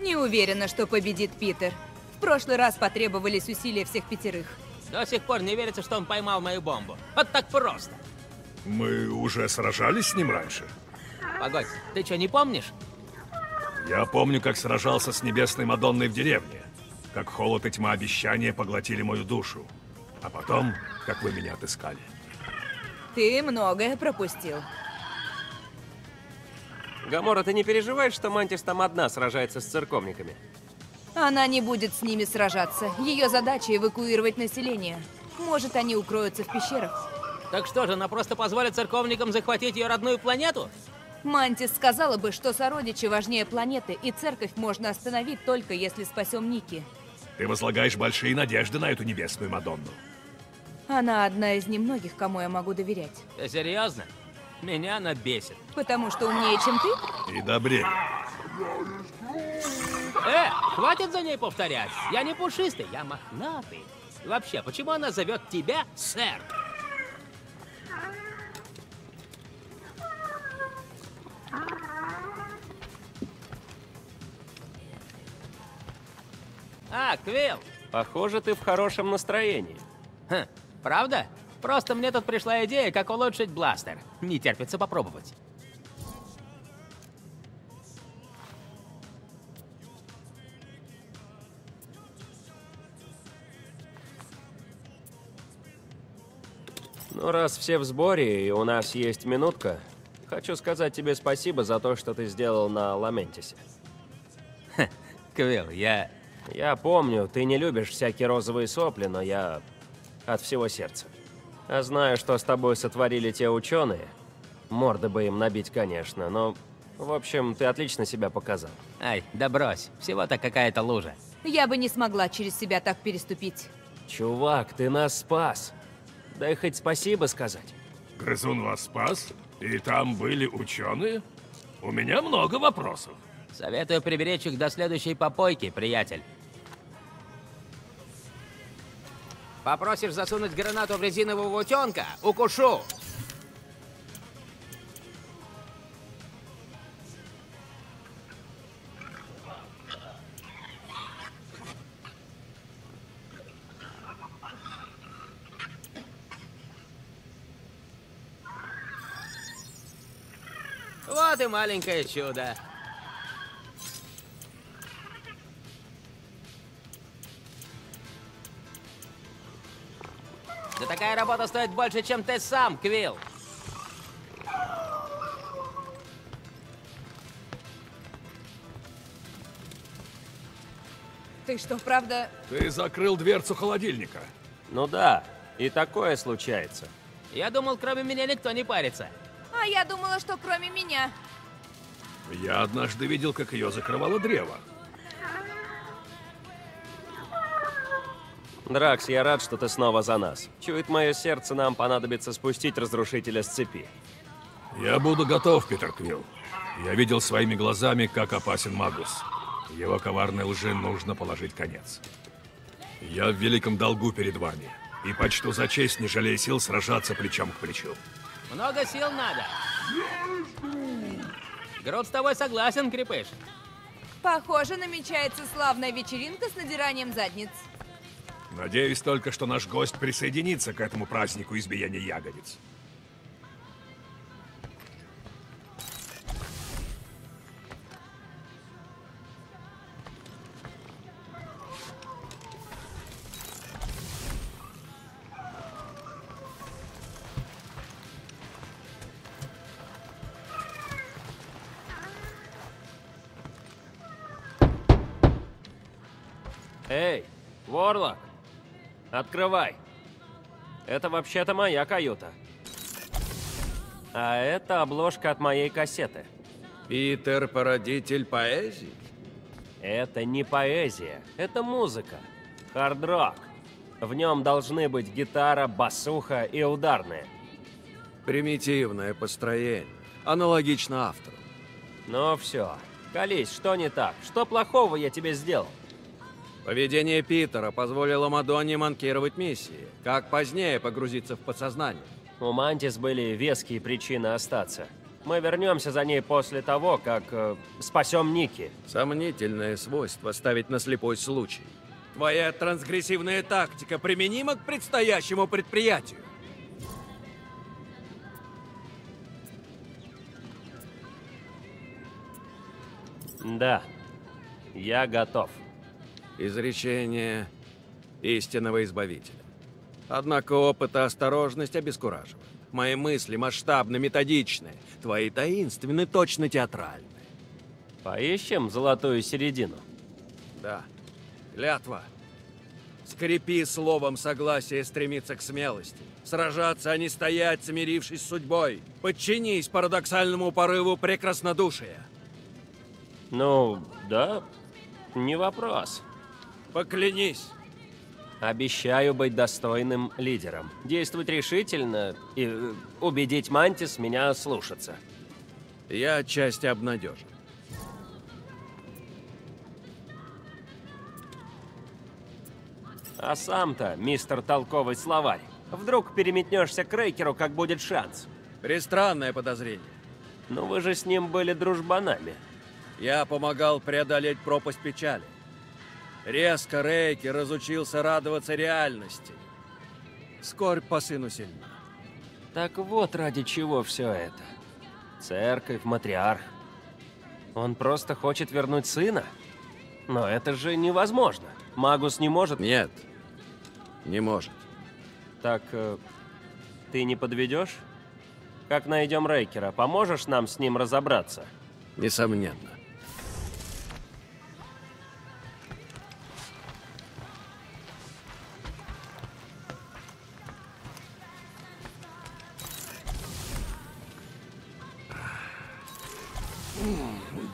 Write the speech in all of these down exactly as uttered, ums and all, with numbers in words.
Не уверена, что победит Питер. В прошлый раз потребовались усилия всех пятерых. До сих пор не верится, что он поймал мою бомбу. Вот так просто. Мы уже сражались с ним раньше? Погодь, ты что, не помнишь? Я помню, как сражался с Небесной Мадонной в деревне. Как холод и тьма обещания поглотили мою душу. А потом, как вы меня отыскали. Ты многое пропустил. Гамора, ты не переживаешь, что Мантис там одна сражается с церковниками? Она не будет с ними сражаться. Ее задача эвакуировать население. Может, они укроются в пещерах. Так что же, она просто позволит церковникам захватить ее родную планету? Мантис сказала бы, что сородичи важнее планеты, и церковь можно остановить только если спасем Ники. Ты возлагаешь большие надежды на эту Небесную Мадонну. Она одна из немногих, кому я могу доверять. Ты серьезно? Меня она бесит. Потому что умнее, чем ты? И добрее. Э, хватит за ней повторять. Я не пушистый, я мохнатый. Вообще, почему она зовет тебя сэр? А, Квилл. Похоже, ты в хорошем настроении. Хм, правда? Просто мне тут пришла идея, как улучшить бластер. Не терпится попробовать. Ну, раз все в сборе и у нас есть минутка, хочу сказать тебе спасибо за то, что ты сделал на Ламентисе. Ха, Квилл, я... Я помню, ты не любишь всякие розовые сопли, но я от всего сердца. А знаю, что с тобой сотворили те ученые. Морды бы им набить, конечно, но... В общем, ты отлично себя показал. Ай, да брось, всего-то какая-то лужа. Я бы не смогла через себя так переступить. Чувак, ты нас спас. Дай хоть спасибо сказать. Грызун вас спас? И там были ученые? У меня много вопросов. Советую приберечь их до следующей попойки, приятель. Попросишь засунуть гранату в резинового утенка? Укушу! Вот и маленькое чудо. Да такая работа стоит больше, чем ты сам, Квилл. Ты что, правда? Ты закрыл дверцу холодильника. Ну да, и такое случается. Я думал, кроме меня никто не парится. А я думала, что кроме меня. Я однажды видел, как ее закрывало древо. Дракс, я рад, что ты снова за нас. Чует мое сердце, нам понадобится спустить разрушителя с цепи. Я буду готов, Питер Квилл. Я видел своими глазами, как опасен Магус. Его коварной лжи нужно положить конец. Я в великом долгу перед вами. И почту за честь, не жалея сил, сражаться плечом к плечу. Много сил надо. Грут с тобой согласен, крепыш. Похоже, намечается славная вечеринка с надиранием задниц. Надеюсь только, что наш гость присоединится к этому празднику избиения ягодиц. Эй, Ворлок! Открывай. Это вообще-то моя каюта. А это обложка от моей кассеты. Питер — породитель поэзии? Это не поэзия, это музыка. Хард-рок. В нем должны быть гитара, басуха и ударные. Примитивное построение. Аналогично автору. Ну все. Колись, что не так? Что плохого я тебе сделал? Поведение Питера позволило Мадонне манкировать миссии, как позднее погрузиться в подсознание. У Мантис были веские причины остаться. Мы вернемся за ней после того, как э, спасем Ники. Сомнительное свойство ставить на слепой случай. Твоя трансгрессивная тактика применима к предстоящему предприятию. Да, я готов. Изречение истинного избавителя. Однако опыт и осторожность обескураживают. Мои мысли масштабно методичны, твои таинственны, точно театральны. Поищем золотую середину? Да. Клятва. Скрепи словом согласие стремиться к смелости. Сражаться, а не стоять, смирившись с судьбой. Подчинись парадоксальному порыву прекраснодушия. Ну, да, не вопрос. Поклянись. Обещаю быть достойным лидером. Действовать решительно и убедить Мантис меня слушаться. Я отчасти обнадежен. А сам-то, мистер толковый словарь, вдруг переметнешься к Рейкеру, как будет шанс. Пристранное подозрение. Но вы же с ним были дружбанами. Я помогал преодолеть пропасть печали. Резко Рейкер разучился радоваться реальности. Скорбь по сыну сильна. Так вот ради чего все это. Церковь, матриарх. Он просто хочет вернуть сына? Но это же невозможно. Магус не может... Нет, не может. Так э, ты не подведешь? Как найдем Рейкера, поможешь нам с ним разобраться? Несомненно.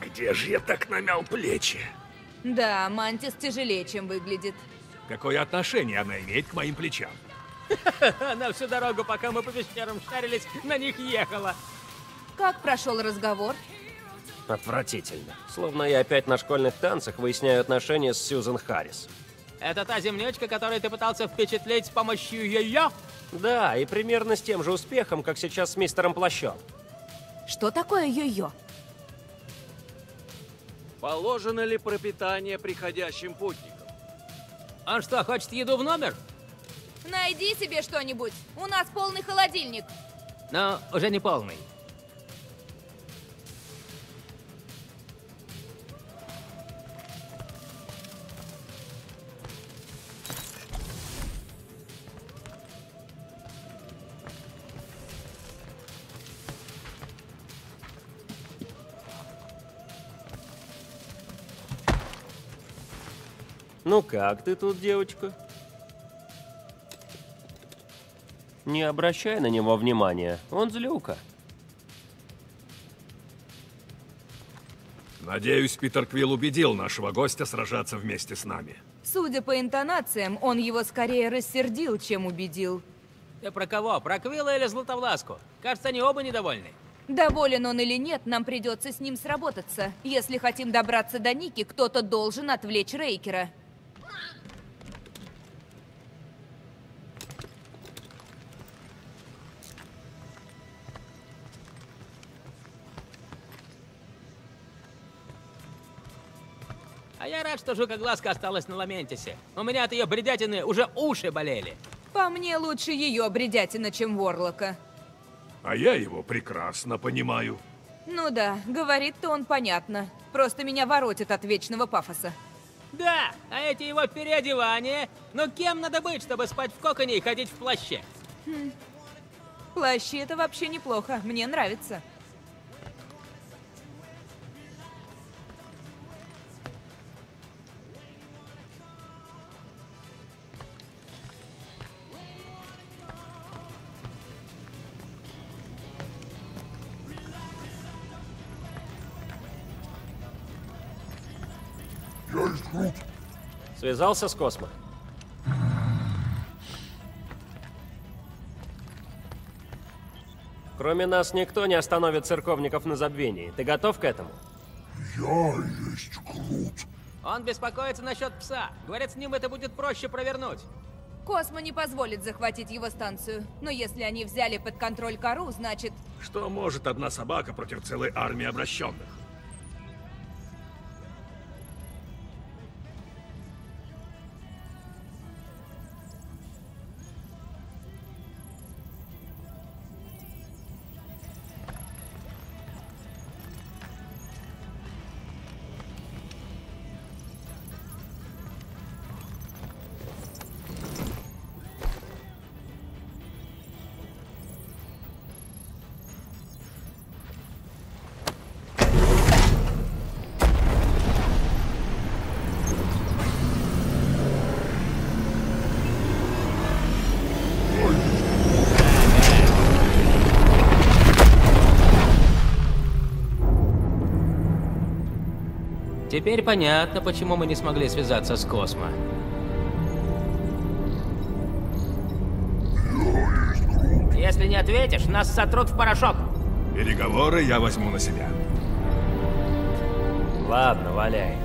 Где же я так намял плечи? Да, Мантис тяжелее, чем выглядит. Какое отношение она имеет к моим плечам? Она всю дорогу, пока мы по пещерам шарились, на них ехала. Как прошел разговор? Отвратительно. Словно я опять на школьных танцах выясняю отношения с Сьюзен Харрис. Это та землячка, которую ты пытался впечатлить с помощью ее? Да, и примерно с тем же успехом, как сейчас с мистером Плащом. Что такое йо-йо? Положено ли пропитание приходящим путникам? Он что, хочет еду в номер? Найди себе что-нибудь. У нас полный холодильник. Но уже не полный. Ну как ты тут, девочка? Не обращай на него внимания, он злюка. Надеюсь, Питер Квилл убедил нашего гостя сражаться вместе с нами. Судя по интонациям, он его скорее рассердил, чем убедил. Ты про кого? Про Квилла или Златовласку? Кажется, они оба недовольны. Доволен он или нет, нам придется с ним сработаться. Если хотим добраться до Ники, кто-то должен отвлечь Рейкера. А я рад, что жука-глазка осталась на Ламентисе. У меня от ее бредятины уже уши болели. По мне, лучше ее бредятина, чем Ворлока. А я его прекрасно понимаю. Ну да, говорит-то он понятно. Просто меня воротит от вечного пафоса. Да, а эти его переодевания. Но кем надо быть, чтобы спать в коконе и ходить в плаще? Хм. Плащи это вообще неплохо, мне нравится. Связался с Космо. Кроме нас никто не остановит церковников на забвении. Ты готов к этому? Я есть Грут. Он беспокоится насчет пса. Говорят, с ним это будет проще провернуть. Космо не позволит захватить его станцию. Но если они взяли под контроль Кору, значит... Что может одна собака против целой армии обращенных? Теперь понятно, почему мы не смогли связаться с Космо. Если не ответишь, нас сотрут в порошок. Переговоры я возьму на себя. Ладно, валяй.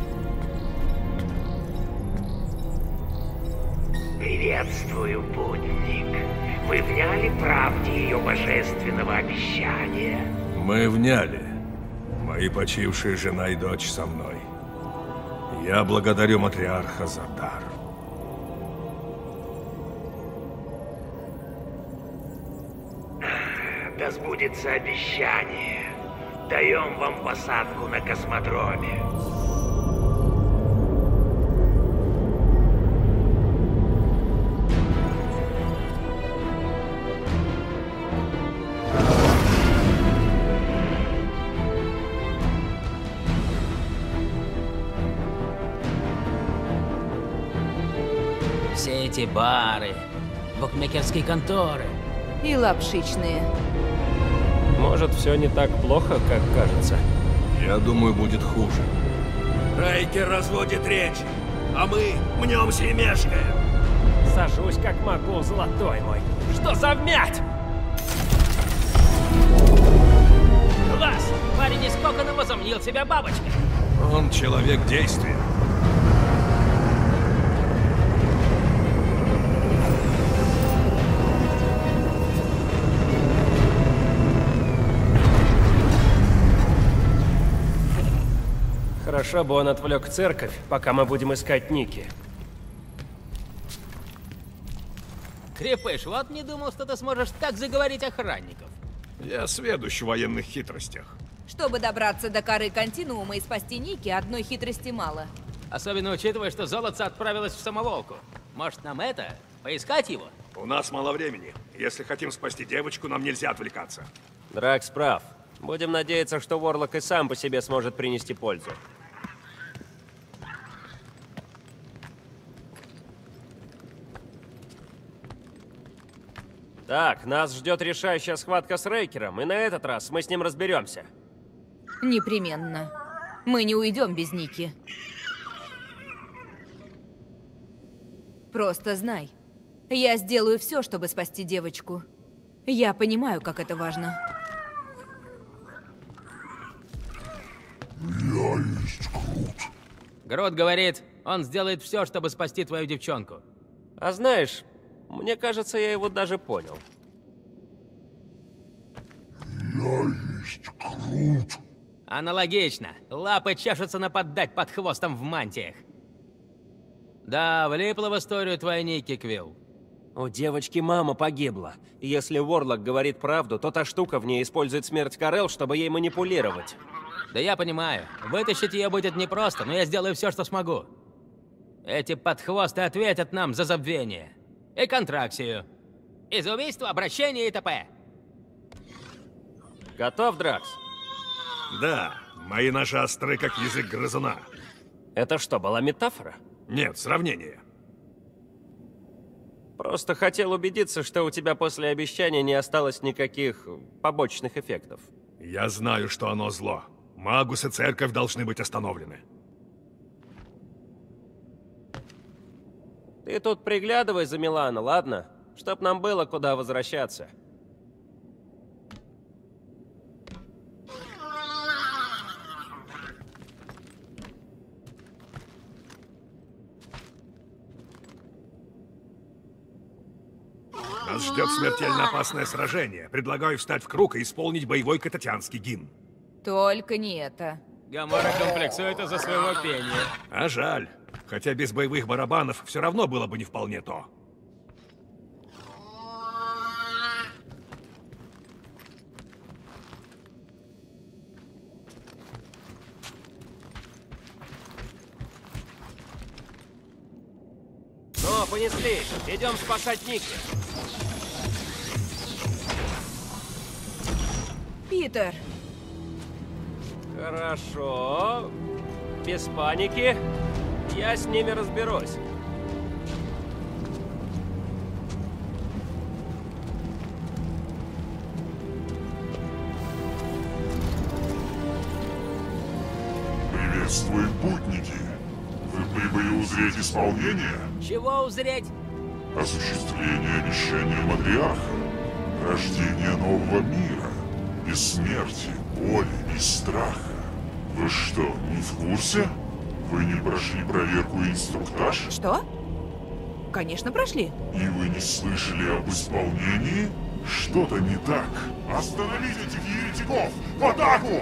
Приветствую, путник. Вы вняли правде ее божественного обещания? Мы вняли. Мои почившие жена и дочь со мной. Я благодарю Матриарха за дар. Да сбудется обещание. Даем вам посадку на космодроме. Эти бары, букмекерские конторы и лапшичные. Может, все не так плохо, как кажется? Я думаю, будет хуже. Рейкер разводит речь, а мы мнемся и мешкаем. Сажусь как могу, золотой мой. Что за вмять? Класс! Парень искоганно возомнил себя бабочкой. Он человек действия. Хорошо бы он отвлек церковь, пока мы будем искать Ники. Крепыш, вот не думал, что ты сможешь так заговорить охранников. Я сведущ в военных хитростях. Чтобы добраться до Коры континуума и спасти Ники, одной хитрости мало. Особенно учитывая, что золото отправилось в самоволку. Может, нам это? Поискать его? У нас мало времени. Если хотим спасти девочку, нам нельзя отвлекаться. Дракс прав. Будем надеяться, что Ворлок и сам по себе сможет принести пользу. Так, нас ждет решающая схватка с Рейкером, и на этот раз мы с ним разберемся. Непременно. Мы не уйдем без Ники. Просто знай, я сделаю все, чтобы спасти девочку. Я понимаю, как это важно. Я есть Грут. Грут говорит, он сделает все, чтобы спасти твою девчонку. А знаешь... Мне кажется, я его даже понял. Я есть Грут. Аналогично. Лапы чешутся нападать под хвостом в мантиях. Да, влипла в историю твоя Ники, Квилл. У девочки мама погибла. И если Ворлок говорит правду, то та штука в ней использует смерть Корел, чтобы ей манипулировать. Да я понимаю. Вытащить ее будет непросто, но я сделаю все, что смогу. Эти подхвосты ответят нам за забвение. И контракцию. Из убийства, обращения и т.п. Готов, Дракс? Да. Мои ножи остры, как язык грызуна. Это что, была метафора? Нет, сравнение. Просто хотел убедиться, что у тебя после обещания не осталось никаких побочных эффектов. Я знаю, что оно зло. Магус и церковь должны быть остановлены. Ты тут приглядывай за Милана, ладно? Чтоб нам было куда возвращаться. Нас ждет смертельно опасное сражение. Предлагаю встать в круг и исполнить боевой кататянский гимн. Только не это. Гамора комплексует из-за своего пения. А жаль. Хотя без боевых барабанов все равно было бы не вполне то. Ну, понесли. Идем спасать Ники. Питер. Хорошо. Без паники. Я с ними разберусь. Приветствуем, путники. Вы прибыли узреть исполнение? Чего узреть? Осуществление обещания Матриарха. Рождение нового мира. Без смерти, боли и страха. Вы что, не в курсе? Вы не прошли проверку и инструктаж? Что? Конечно, прошли. И вы не слышали об исполнении? Что-то не так. Остановить этих еретиков! В атаку!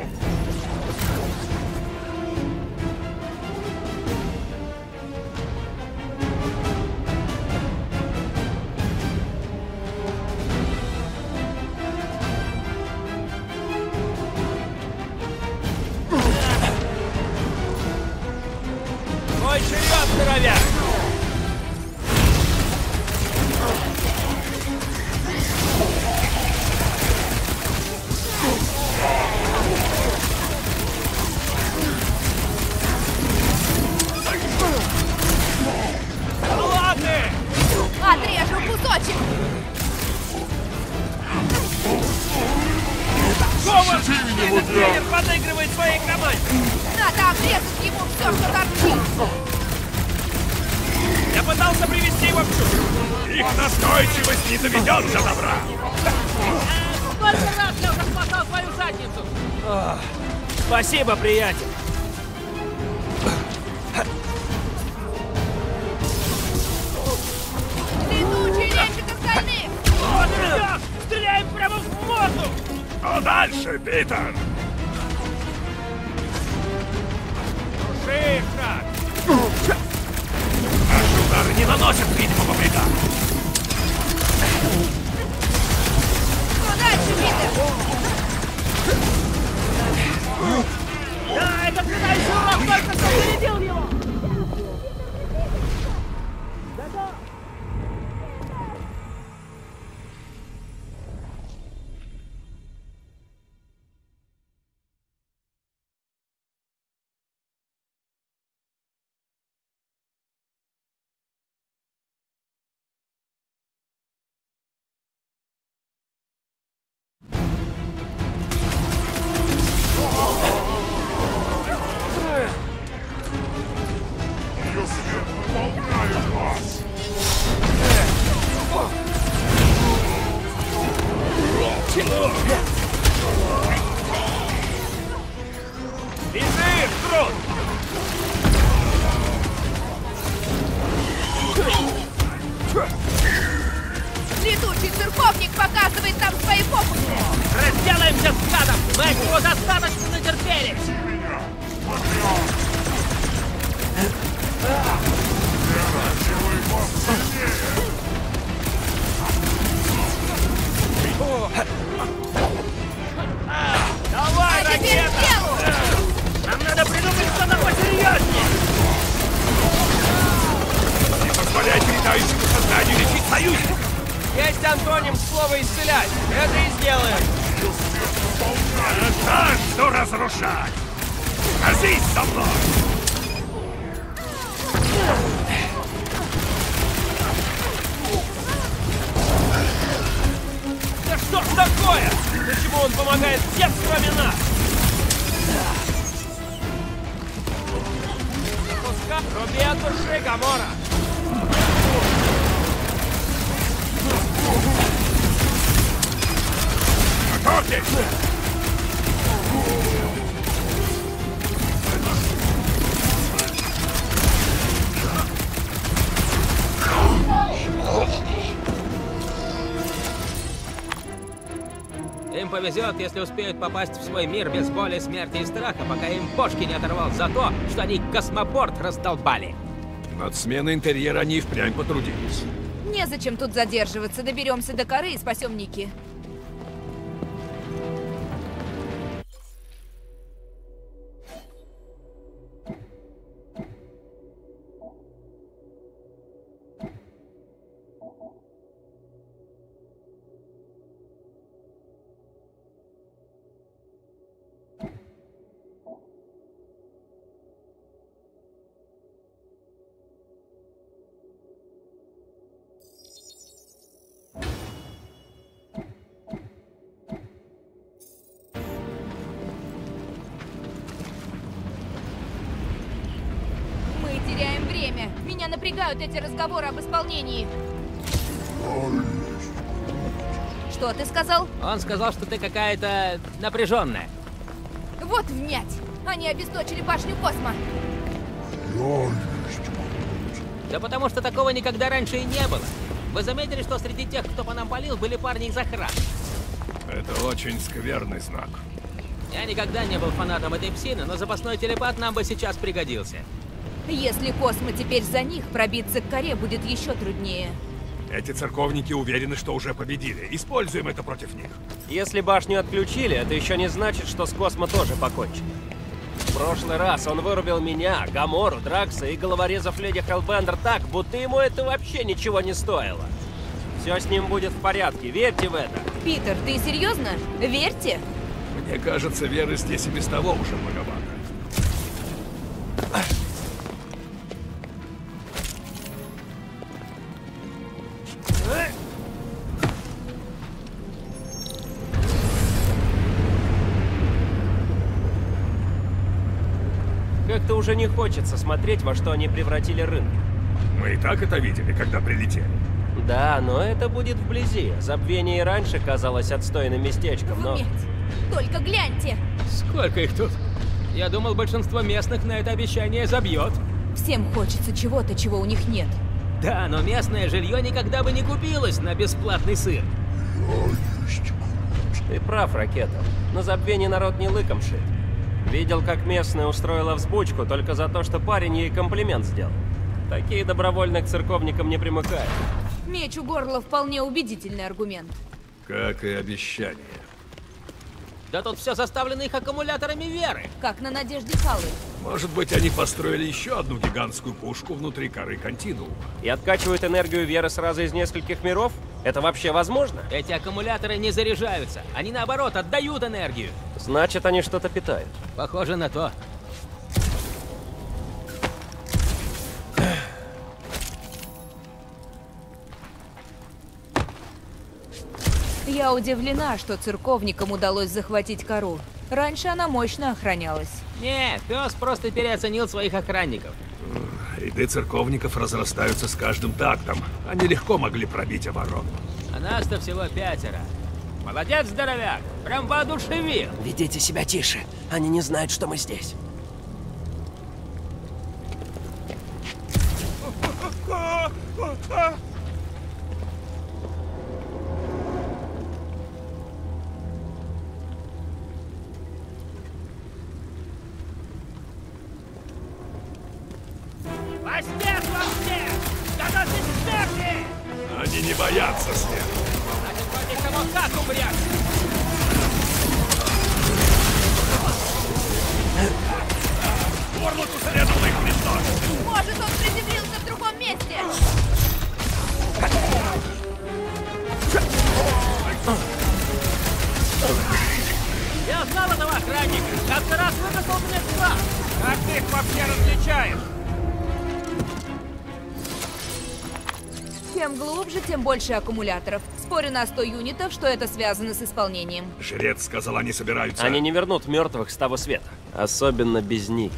Спасибо, приятель! Летучий лечит остальных! Вот идет! Стреляем прямо в морду! А дальше, Питер! Туши их так! Наши удары не наносят, видимо, по плечам! Что дальше, Питер? Да, этот пытающий урок только что зарядил его! Эй, повезет, если успеют попасть в свой мир без боли, смерти и страха, пока им бошки не оторвал за то, что они космопорт раздолбали. Над сменой интерьера они и впрямь потрудились. Незачем тут задерживаться. Доберемся до коры и спасем Ники. Напрягают эти разговоры об исполнении. Что ты сказал? Он сказал, что ты какая-то напряженная. Вот внять! Они обесточили башню Космо. Да потому что такого никогда раньше и не было. Вы заметили, что среди тех, кто по нам палил, были парни из охраны? Это очень скверный знак. Я никогда не был фанатом этой псины, но запасной телепат нам бы сейчас пригодился. Если Космо теперь за них, пробиться к коре будет еще труднее. Эти церковники уверены, что уже победили. Используем это против них. Если башню отключили, это еще не значит, что с Космо тоже покончили. В прошлый раз он вырубил меня, Гамору, Дракса и головорезов Леди Хеллбендер так, будто ему это вообще ничего не стоило. Все с ним будет в порядке, верьте в это. Питер, ты серьезно? Верьте? Мне кажется, веры здесь и без того уже многовато. Как-то уже не хочется смотреть, во что они превратили рынок. Мы и так это видели, когда прилетели. Да, но это будет вблизи. Забвение и раньше казалось отстойным местечком, но... Нет, только гляньте! Сколько их тут? Я думал, большинство местных на это обещание забьет. Всем хочется чего-то, чего у них нет. Да, но местное жилье никогда бы не купилось на бесплатный сыр. Ты прав, Ракета. На Забвение народ не лыком шит. Видел, как местная устроила взбучку только за то, что парень ей комплимент сделал. Такие добровольно к церковникам не примыкают. Меч у горла вполне убедительный аргумент. Как и обещание. Да тут все заставлено их аккумуляторами веры. Как на Надежде Халы. Может быть, они построили еще одну гигантскую пушку внутри коры континуума. И откачивают энергию веры сразу из нескольких миров? Это вообще возможно? Эти аккумуляторы не заряжаются. Они, наоборот, отдают энергию. Значит, они что-то питают. Похоже на то. Я удивлена, что церковникам удалось захватить кору. Раньше она мощно охранялась. Нет, пес просто переоценил своих охранников. Ряды церковников разрастаются с каждым тактом. Они легко могли пробить оборону. А нас-то всего пятеро. Молодец, здоровяк! Прям воодушевил! Ведите себя тише. Они не знают, что мы здесь. Больше аккумуляторов. Спорю на сто юнитов, что это связано с исполнением. Жрец сказал, они собираются. Они не вернут мертвых с того света. Особенно без Ники.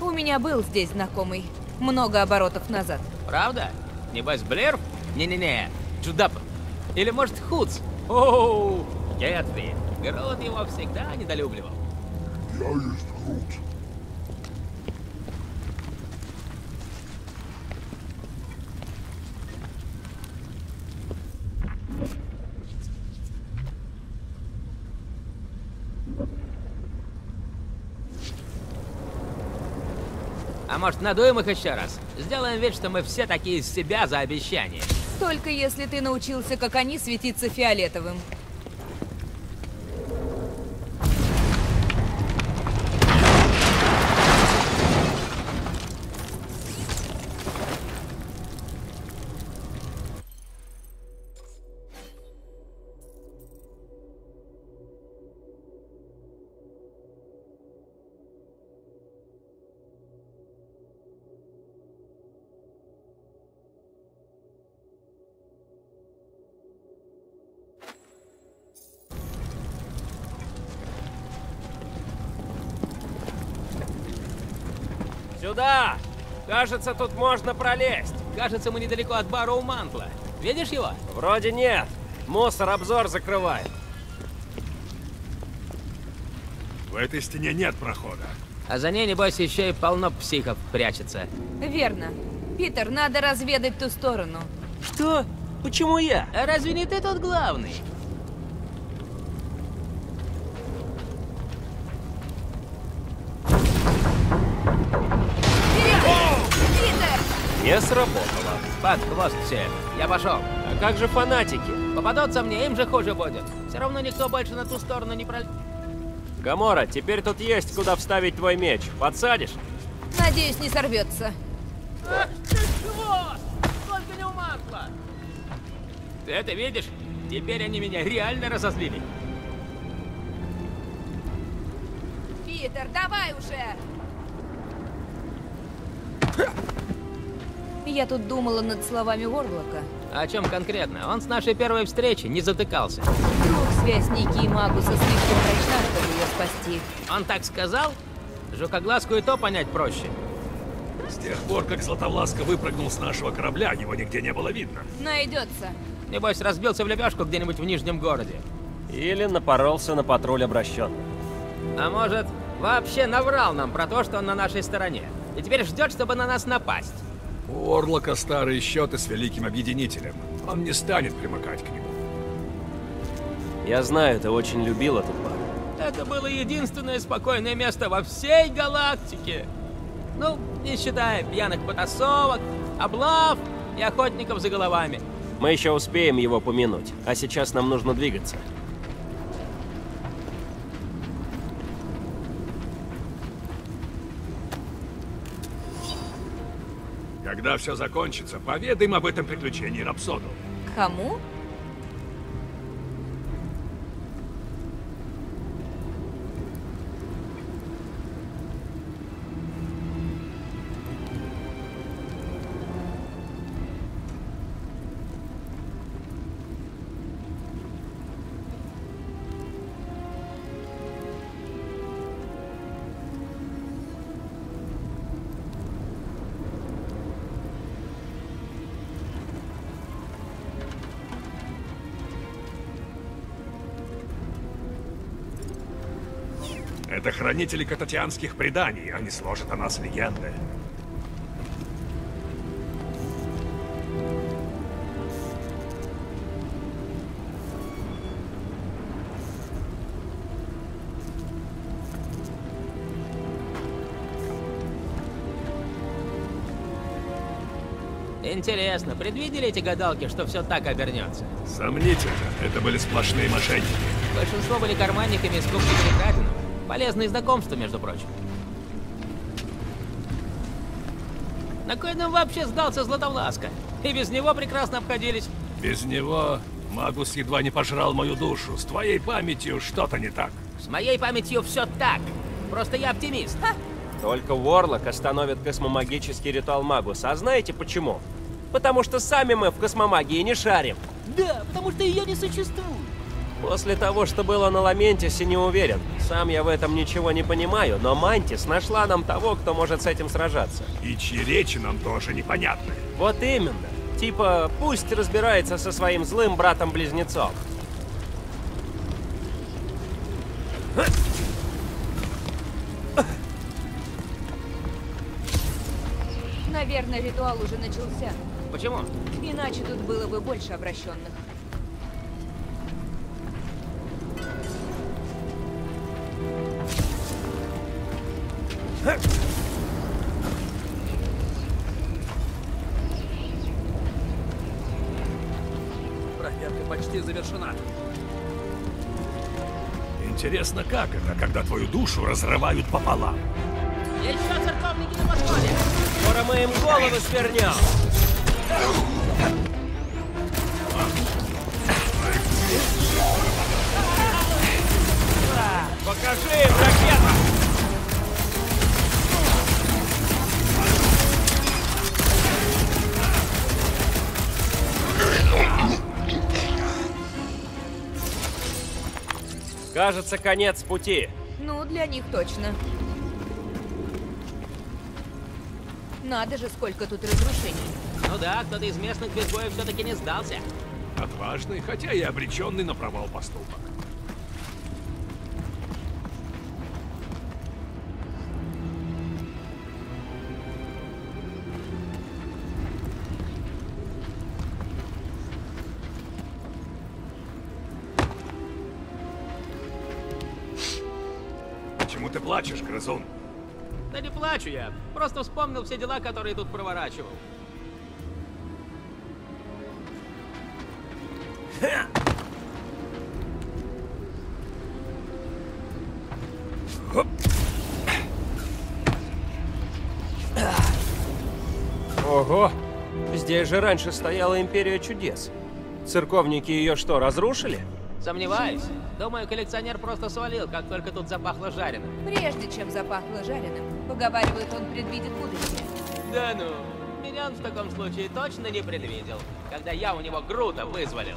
У меня был здесь знакомый. Много оборотов назад. Правда? Небось, Блер? Не-не-не. Джудап. Или, может, Худс? Оу, Гетри. Грут его всегда недолюбливал. Я есть Грут. А может, надуем их еще раз? Сделаем вид, что мы все такие из себя за обещание. Только если ты научился, как они, светиться фиолетовым. Сюда! Кажется, тут можно пролезть. Кажется, мы недалеко от бара у Мантла. Видишь его? Вроде нет. Мусор обзор закрывает. В этой стене нет прохода. А за ней, небось, еще и полно психов прячется. Верно. Питер, надо разведать ту сторону. Что? Почему я? А разве не ты тут главный? Не сработало. Под хвост всем. Я пошел. А как же фанатики? Попадутся мне, им же хуже будет. Все равно никто больше на ту сторону не пролез. Гамора, теперь тут есть куда вставить твой меч. Подсадишь? Надеюсь, не сорвется. Ах ты хвост! Только не уматла! Ты это видишь? Теперь они меня реально разозлили. Питер, давай уже! Я тут думала над словами Ворлока. О чем конкретно? Он с нашей первой встречи не затыкался. Вдруг связь Ники и Магуса слишком прочна, чтобы ее спасти. Он так сказал? Жукоглазку и то понять проще. С тех пор, как Златовласка выпрыгнул с нашего корабля, его нигде не было видно. Найдется. Небось, разбился в лепешку где-нибудь в Нижнем городе. Или напоролся на патруль обращен. А может, вообще наврал нам про то, что он на нашей стороне. И теперь ждет, чтобы на нас напасть. У Орлока старые счеты с Великим Объединителем. Он не станет примыкать к нему. Я знаю, ты очень любил этот бар. Это было единственное спокойное место во всей галактике. Ну, не считая пьяных потасовок, облав и охотников за головами. Мы еще успеем его помянуть, а сейчас нам нужно двигаться. Когда все закончится, поведаем об этом приключении Рапсоду. Кому? Это хранители кататианских преданий, они сложат о нас легенды. Интересно, предвидели эти гадалки, что все так обернется? Сомнительно, это были сплошные мошенники. Большинство были карманниками из кубки кратинов. Полезные знакомства, между прочим. На кой нам вообще сдался Златовласка? И без него прекрасно обходились. Без него Магус едва не пожрал мою душу. С твоей памятью что-то не так. С моей памятью все так. Просто я оптимист. Ха? Только Ворлок остановит космомагический ритуал Магуса. А знаете почему? Потому что сами мы в космомагии не шарим. Да, потому что ее не существует. После того, что было на Ламентисе, не уверен. Сам я в этом ничего не понимаю, но Мантис нашла нам того, кто может с этим сражаться. И чьи речи нам тоже непонятны. Вот именно. Типа, пусть разбирается со своим злым братом-близнецом. Наверное, ритуал уже начался. Почему? Иначе тут было бы больше обращенных. почти завершена. Интересно, как это, когда твою душу разрывают пополам? Еще церковники на подходе! Скоро мы им головы свернем! Покажи им ракету! Кажется, конец пути. Ну, для них точно. Надо же, сколько тут разрушений. Ну да, кто-то из местных безбоев все-таки не сдался. Отважный, хотя и обреченный на провал поступок. Плачешь, грызун? Да не плачу я. Просто вспомнил все дела, которые тут проворачивал. Ха! Ого! Здесь же раньше стояла Империя Чудес. Церковники ее что, разрушили? Сомневаюсь. Думаю, коллекционер просто свалил, как только тут запахло жареным. Прежде чем запахло жареным, поговаривают, он предвидит будущее. Да ну, меня он в таком случае точно не предвидел, когда я у него Грута вызволил.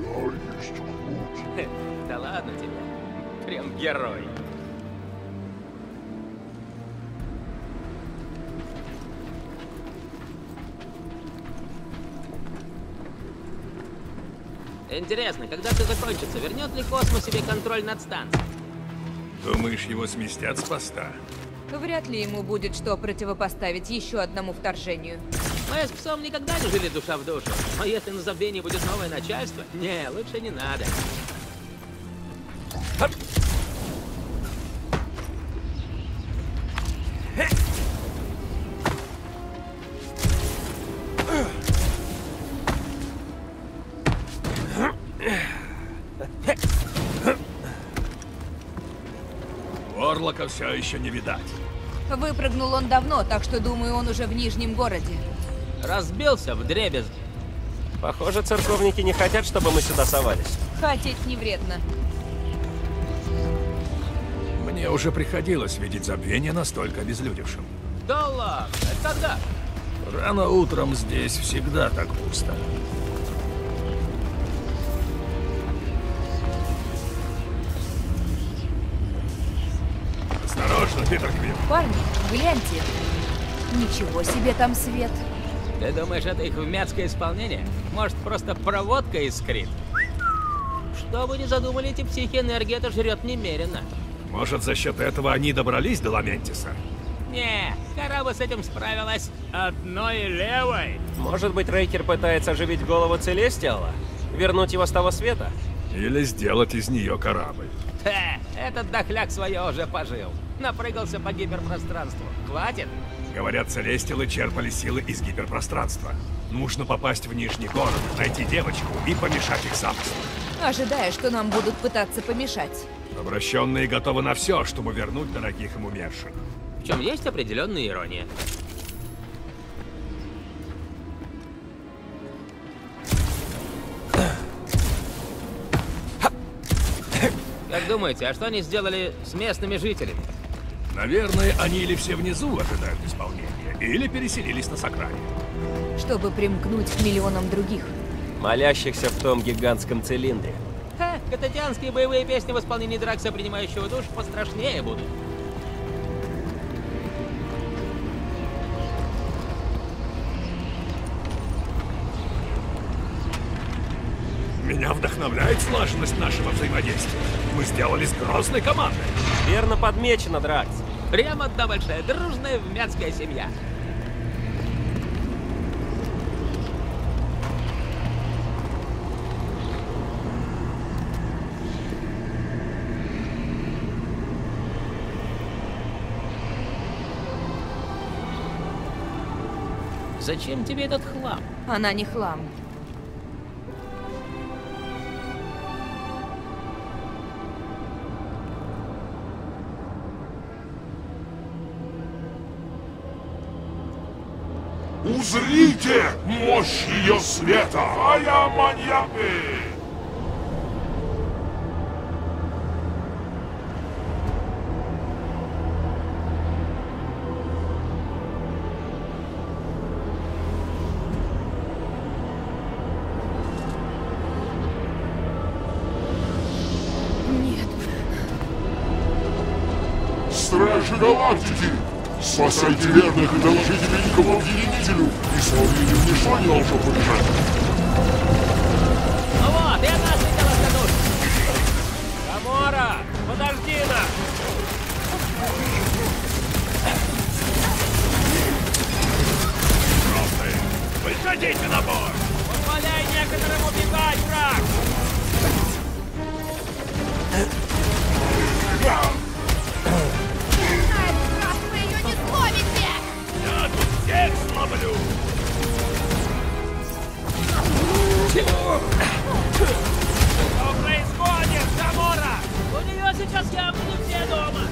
Я есть Грут. Да ладно тебе, прям герой. Интересно, когда все закончится, вернет ли Космо себе контроль над станцией? Думаешь, его сместят с поста? Вряд ли ему будет что противопоставить еще одному вторжению. Мы с псом никогда не жили душа в душу. Но если на Забвении будет новое начальство, не, лучше не надо. Оп. Ворлока все еще не видать. Выпрыгнул он давно, так что, думаю, он уже в Нижнем городе. Разбился вдребезги. Похоже, церковники не хотят, чтобы мы сюда совались. Хотеть не вредно. Мне уже приходилось видеть Забвение настолько обезлюдевшим. Да ладно, это когда? Рано утром здесь всегда так пусто. Питер Квилл. Парни, гляньте. Ничего себе там свет. Ты думаешь, это их вмятское исполнение? Может, просто проводка искрит? Что бы ни задумали эти психи, энергия-то жрет немерено. Может, за счет этого они добрались до Ламентиса? Не, корабль с этим справилась одной левой. Может быть, Рейкер пытается оживить голову Целестиала? Вернуть его с того света? Или сделать из нее корабль. Ха, этот дохляк свое уже пожил. Напрыгался по гиперпространству. Хватит? Говорят, Целестилы черпали силы из гиперпространства. Нужно попасть в Нижний город, найти девочку и помешать их замыслу. Ожидая, что нам будут пытаться помешать. Обращенные готовы на все, чтобы вернуть дорогих им умерших. В чем есть определенная ирония. Как думаете, а что они сделали с местными жителями? Наверное, они или все внизу ожидают исполнения, или переселились на Сокране. Чтобы примкнуть к миллионам других. Молящихся в том гигантском цилиндре. Ха, кататианские боевые песни в исполнении Дракса, принимающего душ, пострашнее будут. Меня вдохновляет слаженность нашего взаимодействия. Мы сделали с грозной командой. Верно подмечено, Дракс. Прямо одна большая дружная вмятская семья. Зачем тебе этот хлам? Она не хлам. Узрите мощь ее света! Твоя маньяпы! Стражи Галактики! Спасайте верных и доложите Великому Объединителю! Исполнитель ничто не должно побежать! Ну вот, я нашли колокотушку! Гамора, подожди нас! Просто выходите на борт! Позволяй некоторым убегать, враг! Сломлю! Чего? Что происходит, Гамора? У нее сейчас явно не все дома!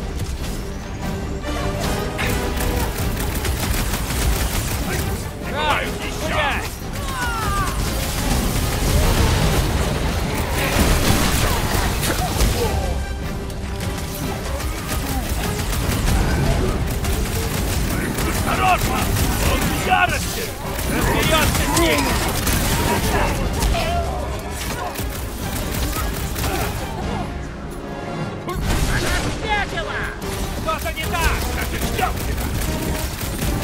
Открываю еще! Осторожно! Он в ярости! Разберется с ним! Она встретила! Что-то не так!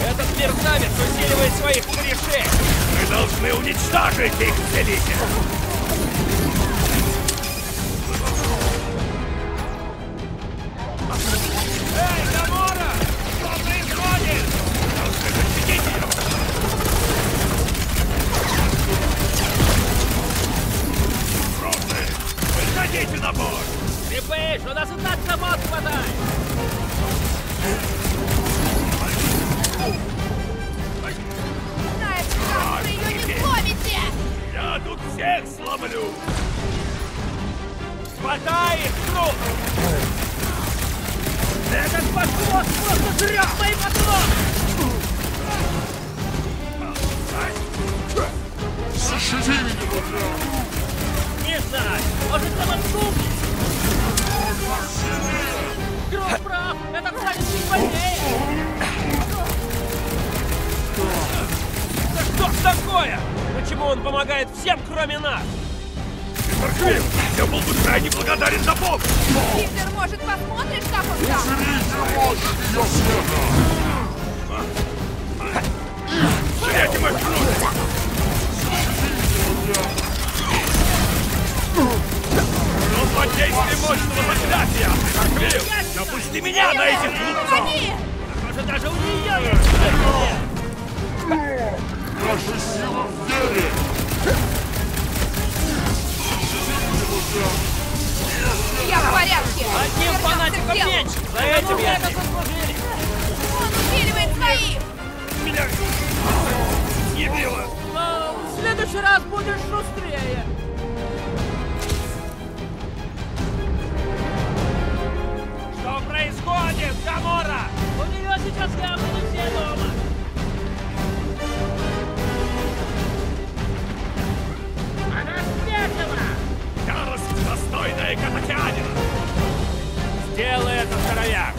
Этот мерзавец усиливает своих корешей! Мы должны уничтожить их, целитель! Эй, Гамора! Что происходит? Выходите на борт! Слепыш, у нас и так комод хватает! Знает, как вы ее не ловите! Я тут всех сломлю! Хватай их, Грут! Этот подход просто жрет мои патроны! Защити меня! Не знаю, может там отступить? Грут прав, этот станет чуть больнее! Да что ж такое? Почему он помогает всем, кроме нас? Питер Квилл, я был бы крайне благодарен за помощь! Питер, может, посмотришь, как он там? Узрите мощь ее света! Узрите мой Грут! Он под действием мощного заклятия! Квилл, допусти меня на этих глупцов! Похоже, даже у нее есть заклятие! Наша сила в вере! Я в порядке! Одним фанатиком меч! За этим я это заслужили! Он усиливает своих! Меня не било! В следующий раз будешь шустрее! Что происходит, Гамора? У нее сейчас явно не все дома. Она спешила! Ярость достойная Кататианина! Сделай это, здоровяк!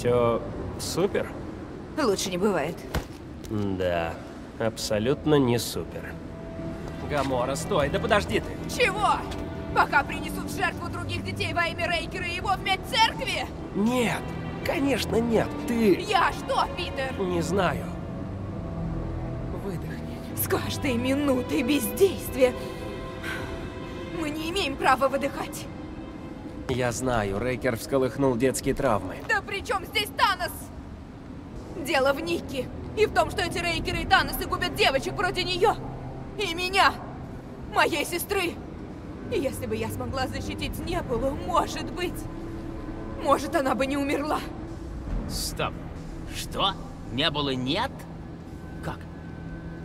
Все супер? Лучше не бывает. Да, абсолютно не супер. Гамора, стой, да подожди ты! Чего? Пока принесут в жертву других детей во имя Рейкера и его в медцеркви? Нет, конечно нет, ты... Я что, Питер? Не знаю. Выдохни. С каждой минутой бездействия мы не имеем права выдыхать. Я знаю, Рейкер всколыхнул детские травмы. Да при чем здесь Танос? Дело в Ники. И в том, что эти Рейкеры и Таносы губят девочек вроде нее. И меня. моей сестры. И если бы я смогла защитить Небулу, может быть, может, она бы не умерла. Стоп. Что? Небулы нет? Как?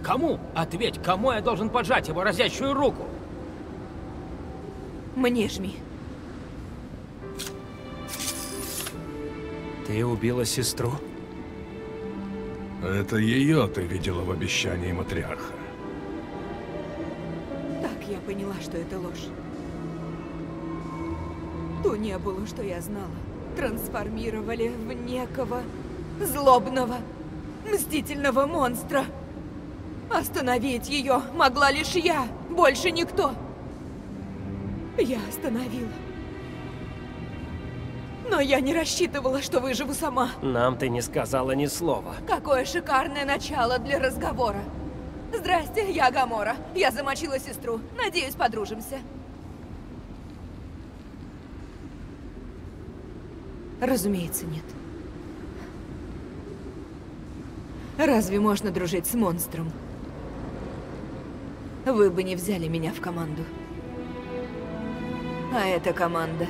Кому? Ответь, кому я должен поджать его разящую руку? Мне жми. Ты убила сестру? Это ее ты видела в обещании матриарха. Так я поняла, что это ложь. Ту Небулу, что я знала, трансформировали в некого злобного, мстительного монстра. Остановить ее могла лишь я, больше никто. Я остановила. Но я не рассчитывала, что выживу сама. Нам ты не сказала ни слова. Какое шикарное начало для разговора. Здрасте, я Гамора. Я замочила сестру. Надеюсь, подружимся. Разумеется, нет. Разве можно дружить с монстром? Вы бы не взяли меня в команду. А эта команда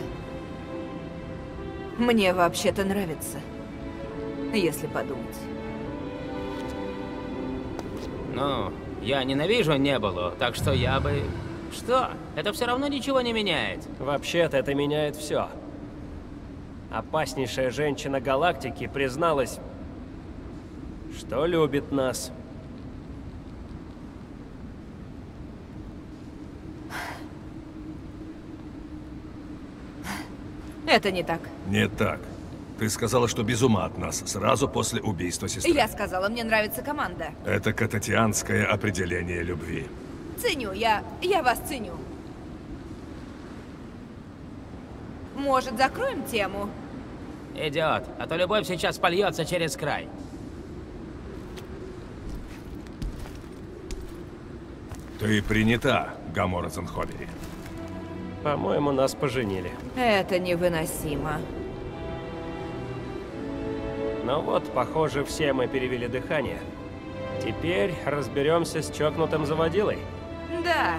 мне вообще-то нравится, если подумать. Ну, я ненавижу Небулу, так что я бы... Что? Это все равно ничего не меняет. Вообще-то это меняет все. Опаснейшая женщина галактики призналась, что любит нас. Это не так. Не так. Ты сказала, что без ума от нас сразу после убийства сестры. Я сказала, мне нравится команда. Это кататианское определение любви. Ценю, я... я вас ценю. Может, закроем тему? Идиот, а то любовь сейчас польется через край. Ты принята, Гамора Занхобери. По-моему, нас поженили. Это невыносимо. Ну вот, похоже, все мы перевели дыхание. Теперь разберемся с чокнутым заводилой. Да.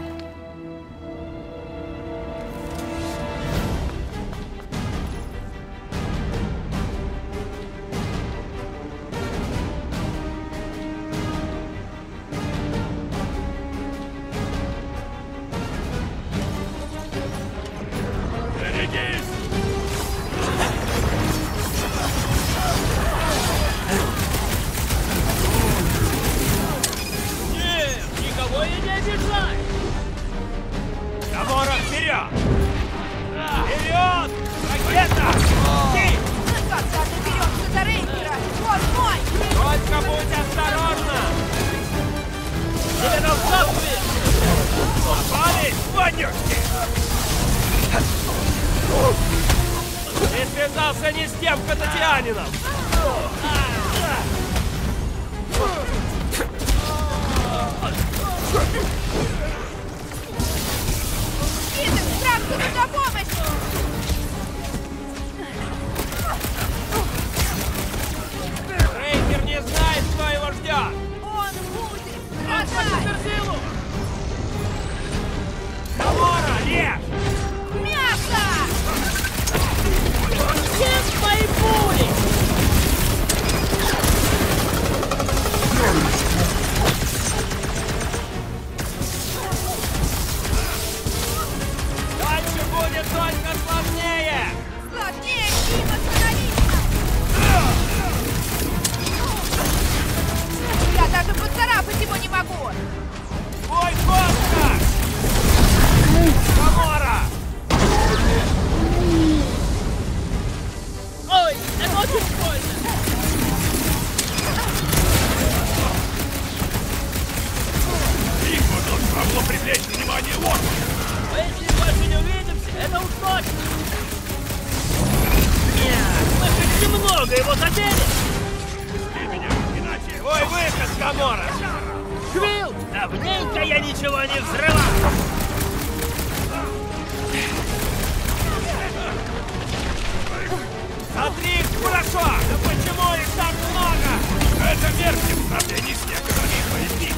Верхнем правлении снега, они поясни.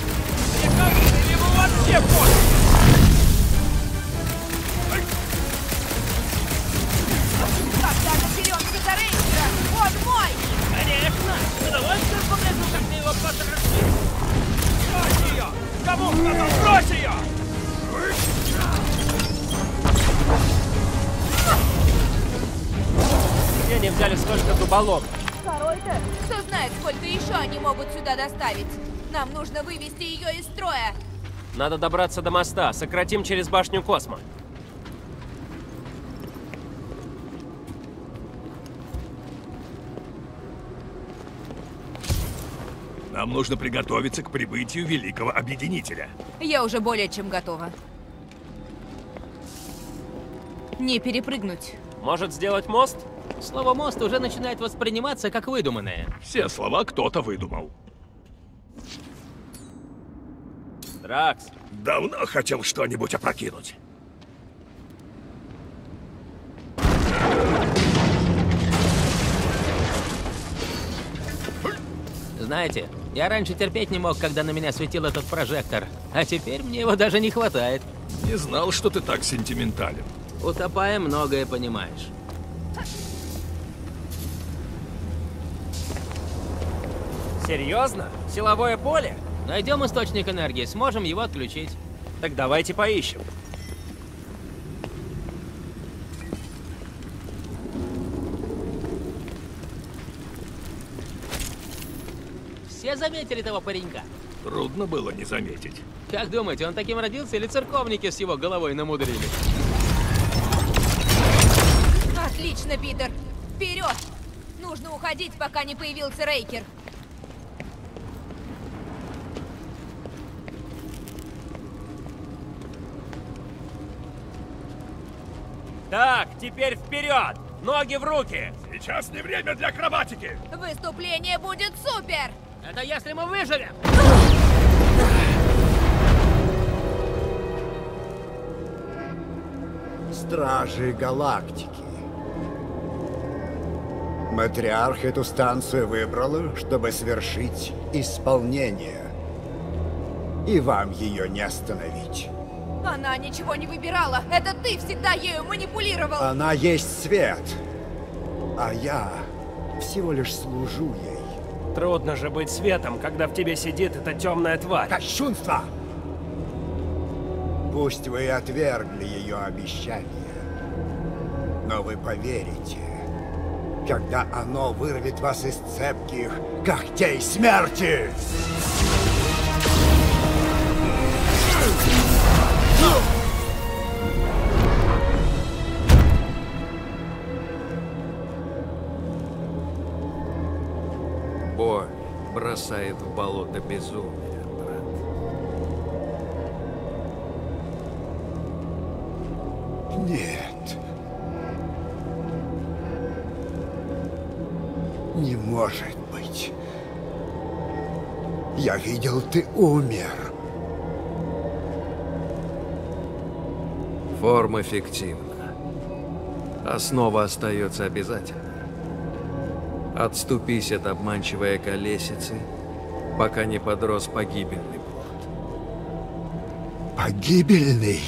Мне кажется, или вы вообще поняли? взяли столько дуболом? Король-то? Кто знает, сколько еще они могут сюда доставить. Нам нужно вывести ее из строя. Надо добраться до моста. Сократим через башню Космо. Нам нужно приготовиться к прибытию Великого Объединителя. Я уже более чем готова. Не перепрыгнуть. Может сделать мост? Слово «мост» уже начинает восприниматься как выдуманное. Все слова кто-то выдумал. Дракс. Давно хотел что-нибудь опрокинуть. Знаете, я раньше терпеть не мог, когда на меня светил этот прожектор. А теперь мне его даже не хватает. Не знал, что ты так сентиментален. Утопая, многое понимаешь. Серьезно? Силовое поле? Найдем источник энергии, сможем его отключить. Так давайте поищем. Все заметили того паренька? Трудно было не заметить. Как думаете, он таким родился или церковники с его головой намудрили? Отлично, Питер. Вперед! Нужно уходить, пока не появился Рейкер. Так, теперь вперед! Ноги в руки! Сейчас не время для акробатики! Выступление будет супер! Это если мы выживем! Стражи Галактики. Матриарх эту станцию выбрала, чтобы свершить исполнение. И вам ее не остановить. Она ничего не выбирала. Это ты всегда ею манипулировал. Она есть свет. А я всего лишь служу ей. Трудно же быть светом, когда в тебе сидит эта темная тварь. Кощунство! Пусть вы отвергли ее обещание, но вы поверите, когда оно вырвет вас из цепких когтей смерти. Бо бросает в болото безумие, брат. Нет. Не может быть. Я видел, ты умер. Форма фиктивна. Основа остается обязательной. Отступись от обманчивой колесицы, пока не подрос погибельный плод. Погибельный?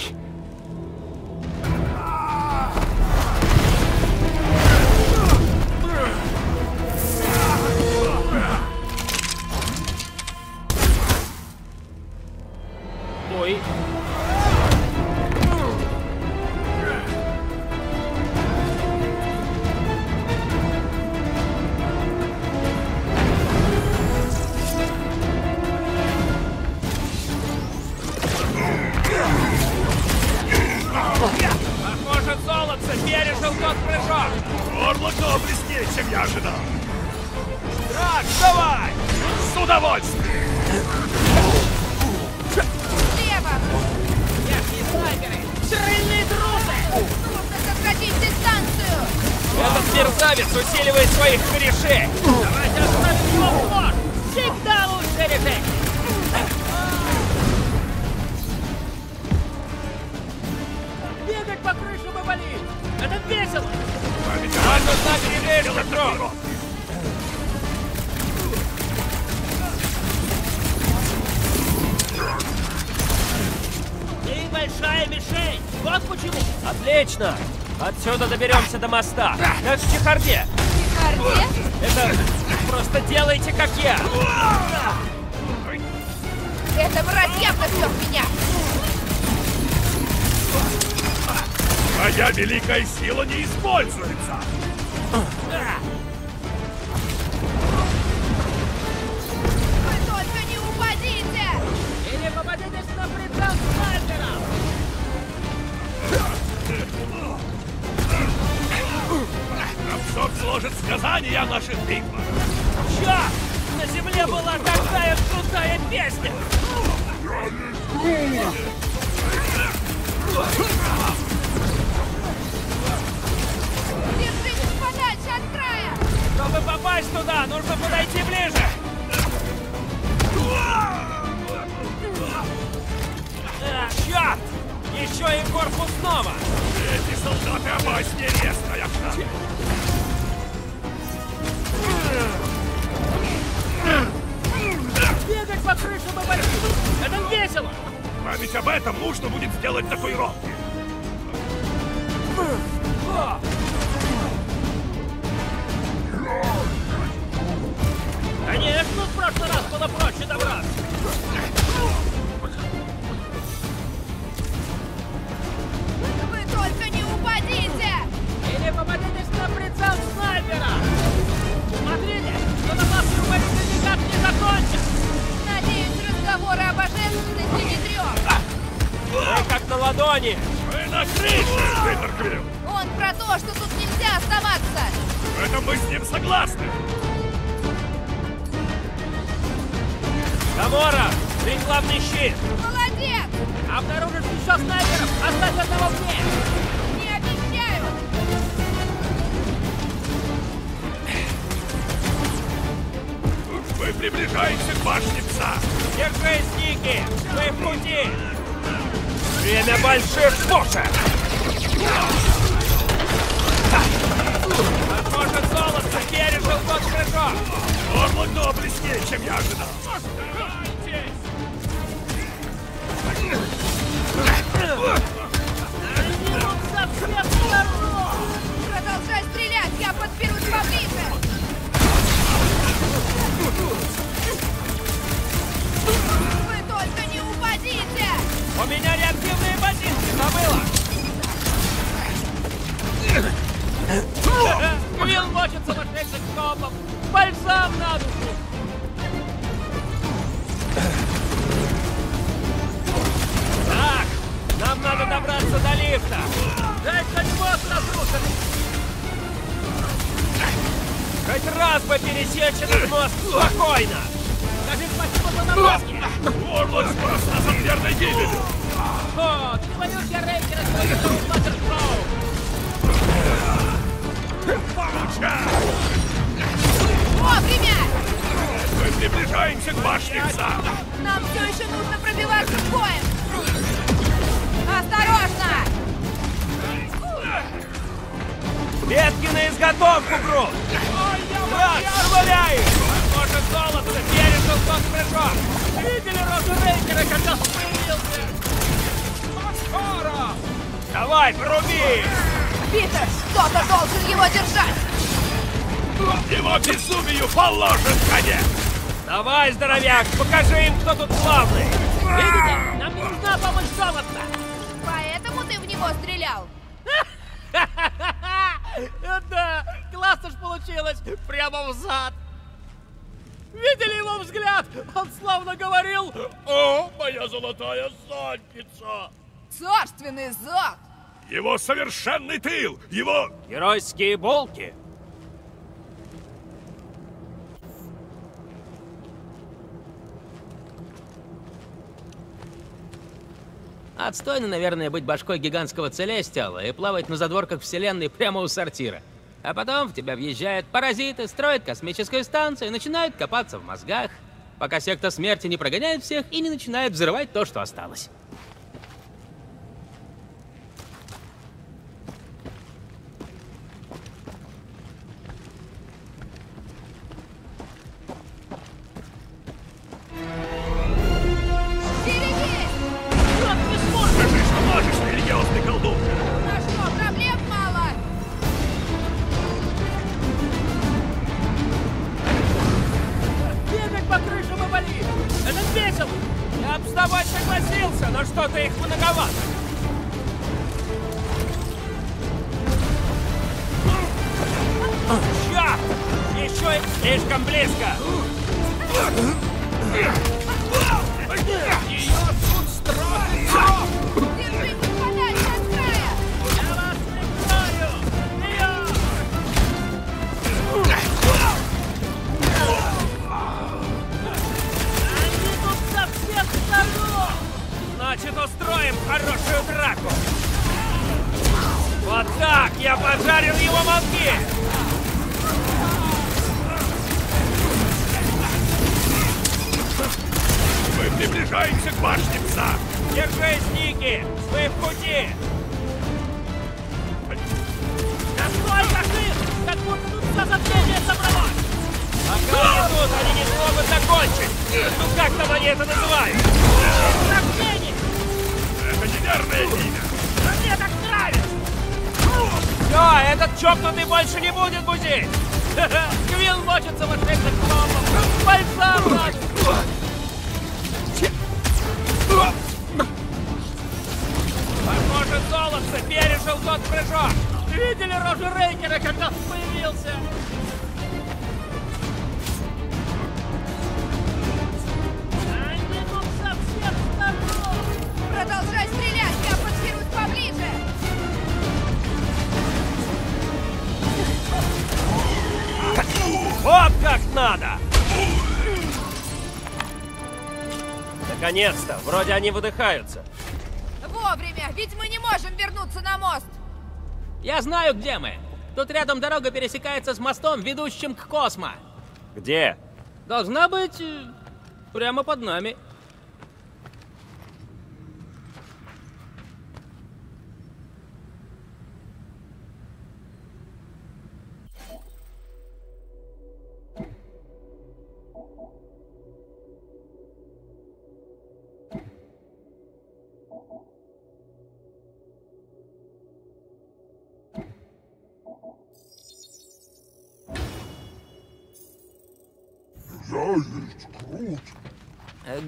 Отсюда доберемся до моста. Как в чехарде. Чехарде? Это просто делайте, как я. Это враг явно всех меня. Моя великая сила не используется. Совершенный тыл! Его... Геройские булки! Отстойно, наверное, быть башкой гигантского целестиала и плавать на задворках вселенной прямо у сортира. А потом в тебя въезжают паразиты, строят космическую станцию и начинают копаться в мозгах, пока секта смерти не прогоняет всех и не начинает взрывать то, что осталось. Слишком близко! Ее тут строй! Держитесь подальше от края! Я вас прикрою! Ее! Они тут со всех сторон! Значит, устроим хорошую драку! Вот так я поджарил его мозги! Мы приближаемся к башне пса! Держись, Ники! Вы в пути! Насколько ты? Как будто тут за забвение собралось! Пока они тут, они не смогут закончить! Ну как там они это называют? Забвение! Это неверное имя! Но мне так нравится! Все, этот чокнутый больше не будет бузить! Квилл мочится в ответных клопах! Пальца в нас! Похоже, золотце пережил тот прыжок! Видели рожу Рейкера, когда появился? Они тут со всех сторон! Продолжай стрелять, я подберусь поближе! Вот как надо! Наконец-то! Вроде они выдыхаются. Вовремя! Ведь мы не можем вернуться на мост! Я знаю, где мы! Тут рядом дорога пересекается с мостом, ведущим к Космо. Где? Должна быть... прямо под нами.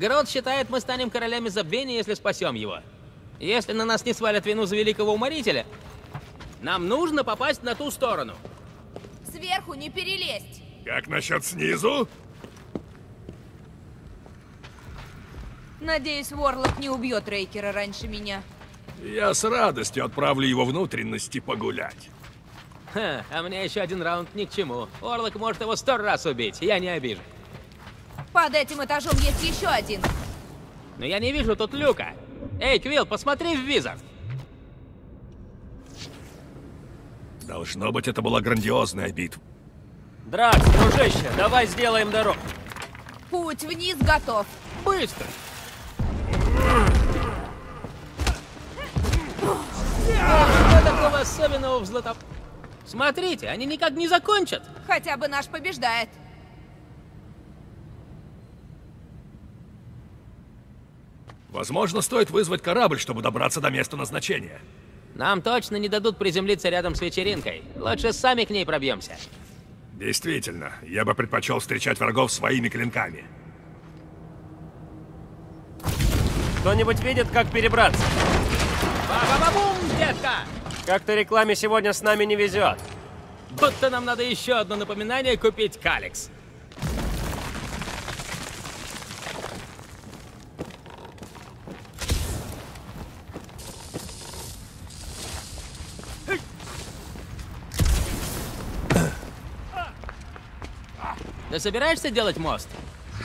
Грут считает, мы станем королями забвения, если спасем его. Если на нас не свалят вину за Великого Уморителя, нам нужно попасть на ту сторону. Сверху не перелезть. Как насчет снизу? Надеюсь, Ворлок не убьет Рейкера раньше меня. Я с радостью отправлю его внутренности погулять. Ха, а мне еще один раунд ни к чему. Ворлок может его сто раз убить, я не обижу. Под этим этажом есть еще один. Но я не вижу тут люка. Эй, Квилл, посмотри в визор. Должно быть, это была грандиозная битва. Дракс, дружище, давай сделаем дорогу. Путь вниз готов. Быстро. Что такого особенного в Златоп... Смотрите, они никак не закончат. Хотя бы наш побеждает. Возможно, стоит вызвать корабль, чтобы добраться до места назначения. Нам точно не дадут приземлиться рядом с вечеринкой. Лучше сами к ней пробьемся. Действительно, я бы предпочел встречать врагов своими клинками. Кто-нибудь видит, как перебраться? Ба-ба-ба-бум, детка! Как-то рекламе сегодня с нами не везет. Будто нам надо еще одно напоминание купить каликс. Ты собираешься делать мост?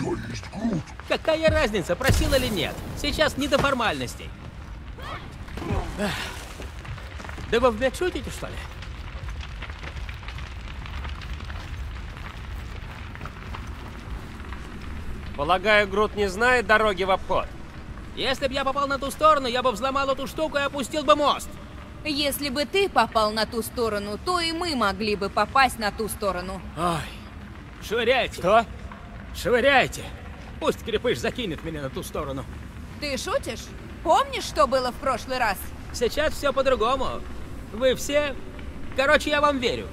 Я есть Грут. Какая разница, просил или нет? Сейчас не до формальностей. Да вы в меня шутите, что ли? Полагаю, Грут не знает дороги в обход. Если бы я попал на ту сторону, я бы взломал эту штуку и опустил бы мост. Если бы ты попал на ту сторону, то и мы могли бы попасть на ту сторону. Ой. Швыряйте! Что? Швыряйте! Пусть крепыш закинет меня на ту сторону. Ты шутишь? Помнишь, что было в прошлый раз? Сейчас все по-другому. Вы все... Короче, я вам верю.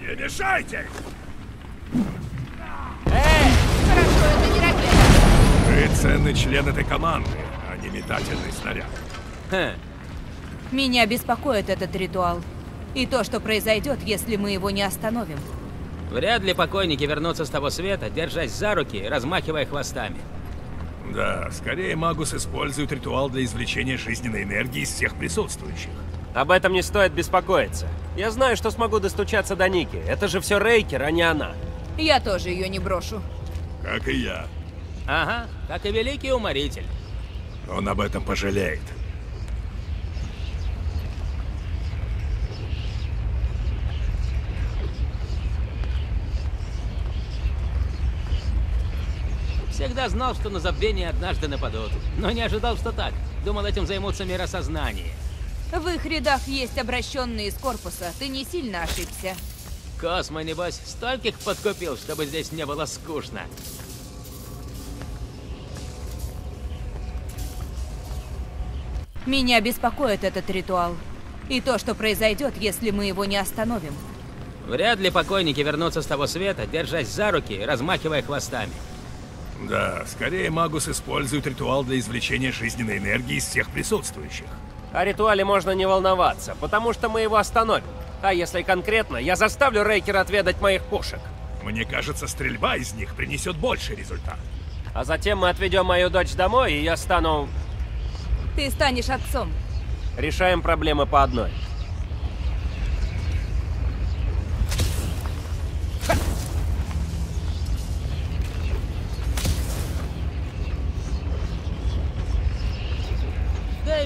Не мешайте! Эй! Хорошо, это не ракета. Ты ценный член этой команды, а не метательный снаряд. Ха. Меня беспокоит этот ритуал. И то, что произойдет, если мы его не остановим. Вряд ли покойники вернутся с того света, держась за руки и размахивая хвостами. Да, скорее Магус использует ритуал для извлечения жизненной энергии из всех присутствующих. Об этом не стоит беспокоиться. Я знаю, что смогу достучаться до Ники. Это же все Рейкер, а не она. Я тоже ее не брошу. Как и я. Ага, как и Великий Уморитель. Он об этом пожалеет. Всегда знал, что на забвение однажды нападут, но не ожидал, что так. Думал, этим займутся миросознание. В их рядах есть обращенные из корпуса, ты не сильно ошибся. Космо, небось, стольких подкупил, чтобы здесь не было скучно. Меня беспокоит этот ритуал. И то, что произойдет, если мы его не остановим. Вряд ли покойники вернутся с того света, держась за руки и размахивая хвостами. Да, скорее Магус использует ритуал для извлечения жизненной энергии из всех присутствующих. О ритуале можно не волноваться, потому что мы его остановим. А если конкретно, я заставлю Рейкера отведать моих кошек. Мне кажется, стрельба из них принесет больше результат. А затем мы отведем мою дочь домой, и я стану... Ты станешь отцом. Решаем проблемы по одной.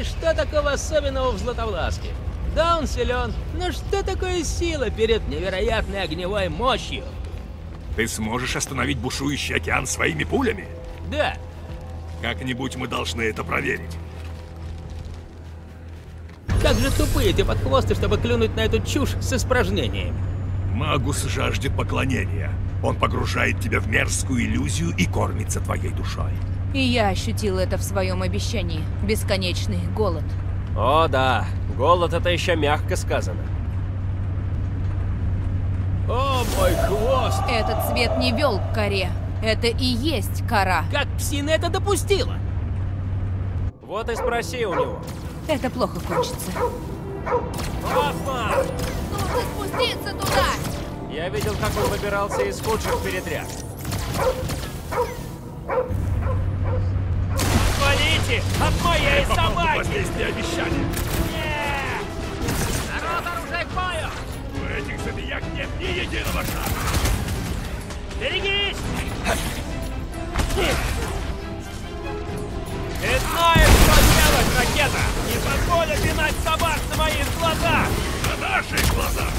Что такого особенного в Златовласке? Да, он силен, но что такое сила перед невероятной огневой мощью? Ты сможешь остановить бушующий океан своими пулями? Да. Как-нибудь мы должны это проверить. Как же тупые эти подхвосты, чтобы клюнуть на эту чушь с испражнением. Магус жаждет поклонения. Он погружает тебя в мерзкую иллюзию и кормится твоей душой. И я ощутил это в своем обещании. Бесконечный голод. О да, голод — это еще мягко сказано. О, мой хвост! Этот цвет не вел к коре. Это и есть кора. Как псина это допустила? Вот и спроси у него. Это плохо кончится. Папа! Нужно спуститься туда! Я видел, как он выбирался из худших передряг. Валите! От моей собаки! Последние обещания! Нет! Народ, оружие к бою! У этих забияк нет ни единого шага! Берегись! Ты знаешь, что делать, Ракета! Не позволь обвинять собак на моих глазах! На наших глазах!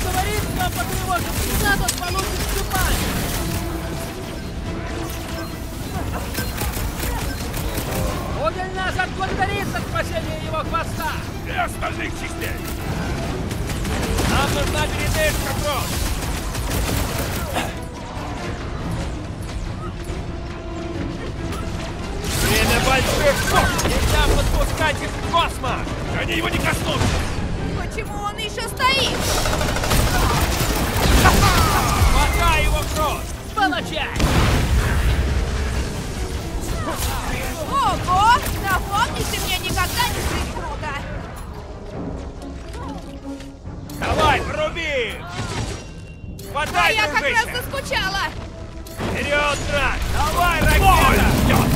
Говорит, что потревожит пса, тот получит ступань. Уголь нас отблагодарит за спасение его хвоста. И остальных частей. Нам нужна передышка, Грут. Время больших шок. Нельзя подпускать их в космо. Они его не коснутся. Почему он еще стоит? Хватай его, Грут! Получай! Ого! Напомни, ты мне никогда не сыпь Грута! Давай, вруби! Хватай, дружище! А я как раз заскучала! Вперед, Дракс! Давай, Ракета! Ой,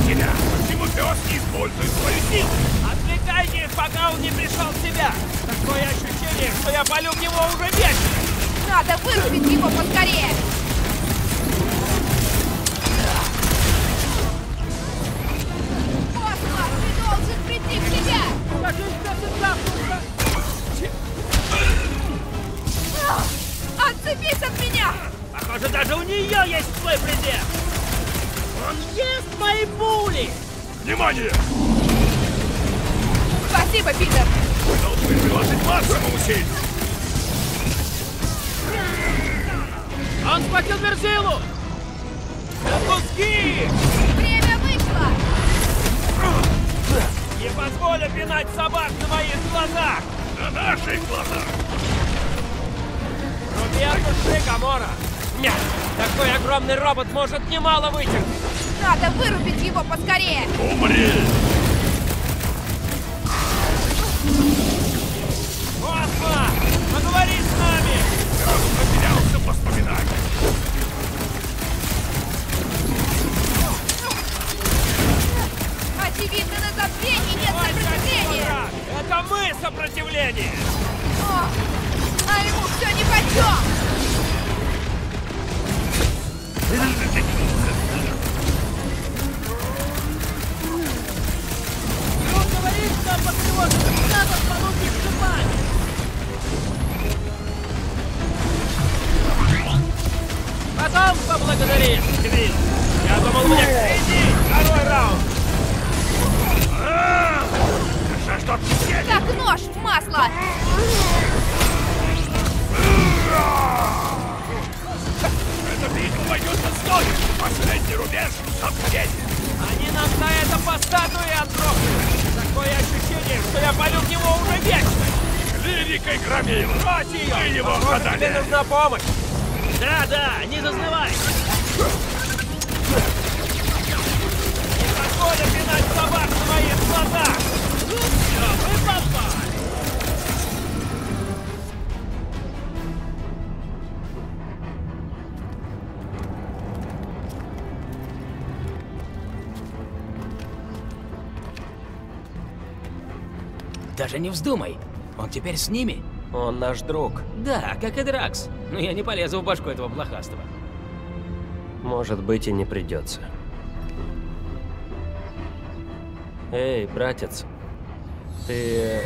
тебя! Почему пес не использует свою силу? Отвлекайте их, пока он не пришел в себя! Такое ощущение, что я палю в него уже вечно! Надо вырубить его поскорее! Космо, ты должен прийти в себя! Кажись, даже завтра! Отцепись от меня! Похоже, даже у нее есть свой предел! Он ест мои пули! Внимание! Спасибо, Питер! Мы должны приложить максимум усилий! Он схватил Верзилу! На куски! Время вышло! Не позволю пинать собак на моих глазах! На наших глазах! Руби от души, Гамора! Нет! Такой огромный робот может немало вытянуть! Надо вырубить его поскорее! Умри! Космо! Поговори с нами! Я потерялся в воспоминаниях! Очевидно, на Забвении нет сопротивления! Это мы сопротивление! О, а ему все нипочем! Ну, говорит, что патриотов не надо получить шипать! Потом поблагодаришь, Квилл! Я думал, мне впереди второй раунд! Что как нож в масло! Это битва пойдет на столь! Последний рубеж Забвения! Они нам на это по статуе отбросили! Такое ощущение, что я полю в него уже вечно! Лирикой громил! Брось ее! Мы его подали! Тебе нужна помощь! Да-да, не зазывай! Не позволь пинать собак в моих глазах! Даже не вздумай, он теперь с ними. Он наш друг. Да, как и Дракс. Но я не полезу в башку этого блохастого. Может быть, и не придется. Эй, братец. Ты...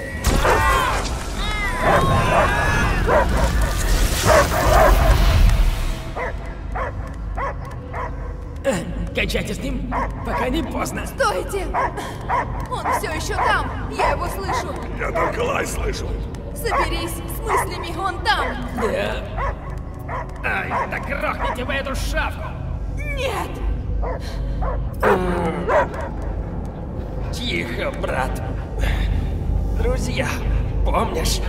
Кончайте с ним, пока не поздно. Стойте! Он все еще там, я его слышу. Я только лай слышу. Соберись с мыслями, он там. Да. Ай, да грохните вы эту шапку. Нет. Тихо, брат. Друзья, помнишь?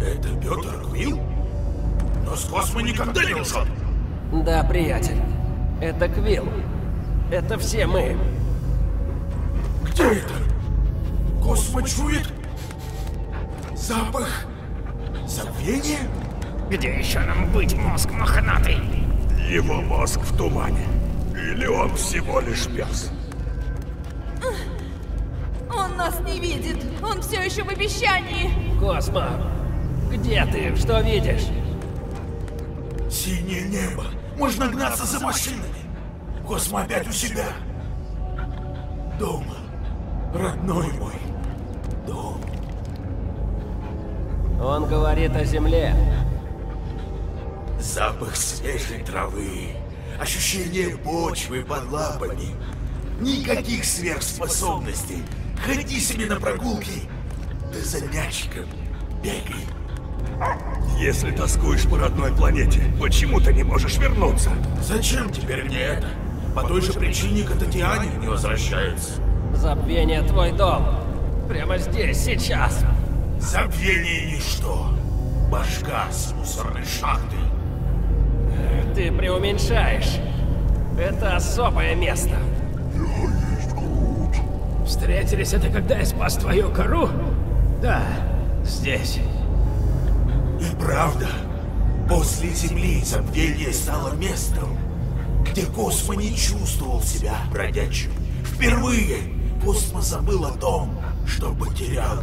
Это Питер Квилл? Но с Космо никогда не ушел. Да, приятель. Это Квилл. Это все мы. Где это? Космо чует? Запах? Забвение? Где еще нам быть, мозг мохнатый? Его мозг в тумане. Или он всего лишь пес? Он нас не видит. Он все еще в обещании. Космо, где ты? Что видишь? Синее небо. Можно гнаться за машинами. Космо опять у себя. Дома. Родной мой. Дом. Он говорит о земле. Запах свежей травы. Ощущение почвы под лапами. Никаких сверхспособностей. Ходи себе на прогулки, да за мячиком бегай. Если тоскуешь по родной планете, почему ты не можешь вернуться? Зачем теперь мне это? По той же причине Кататиане не возвращаются. Забвение твой дом. Прямо здесь, сейчас. Забвение ничто. Башка с мусорной шахты. Ты преуменьшаешь. Это особое место. Встретились это, когда я спас твою кору? Да, здесь. И правда, после Земли Забвение стало местом, где Космо не чувствовал себя бродячим. Впервые Космо забыл о том, что потерял.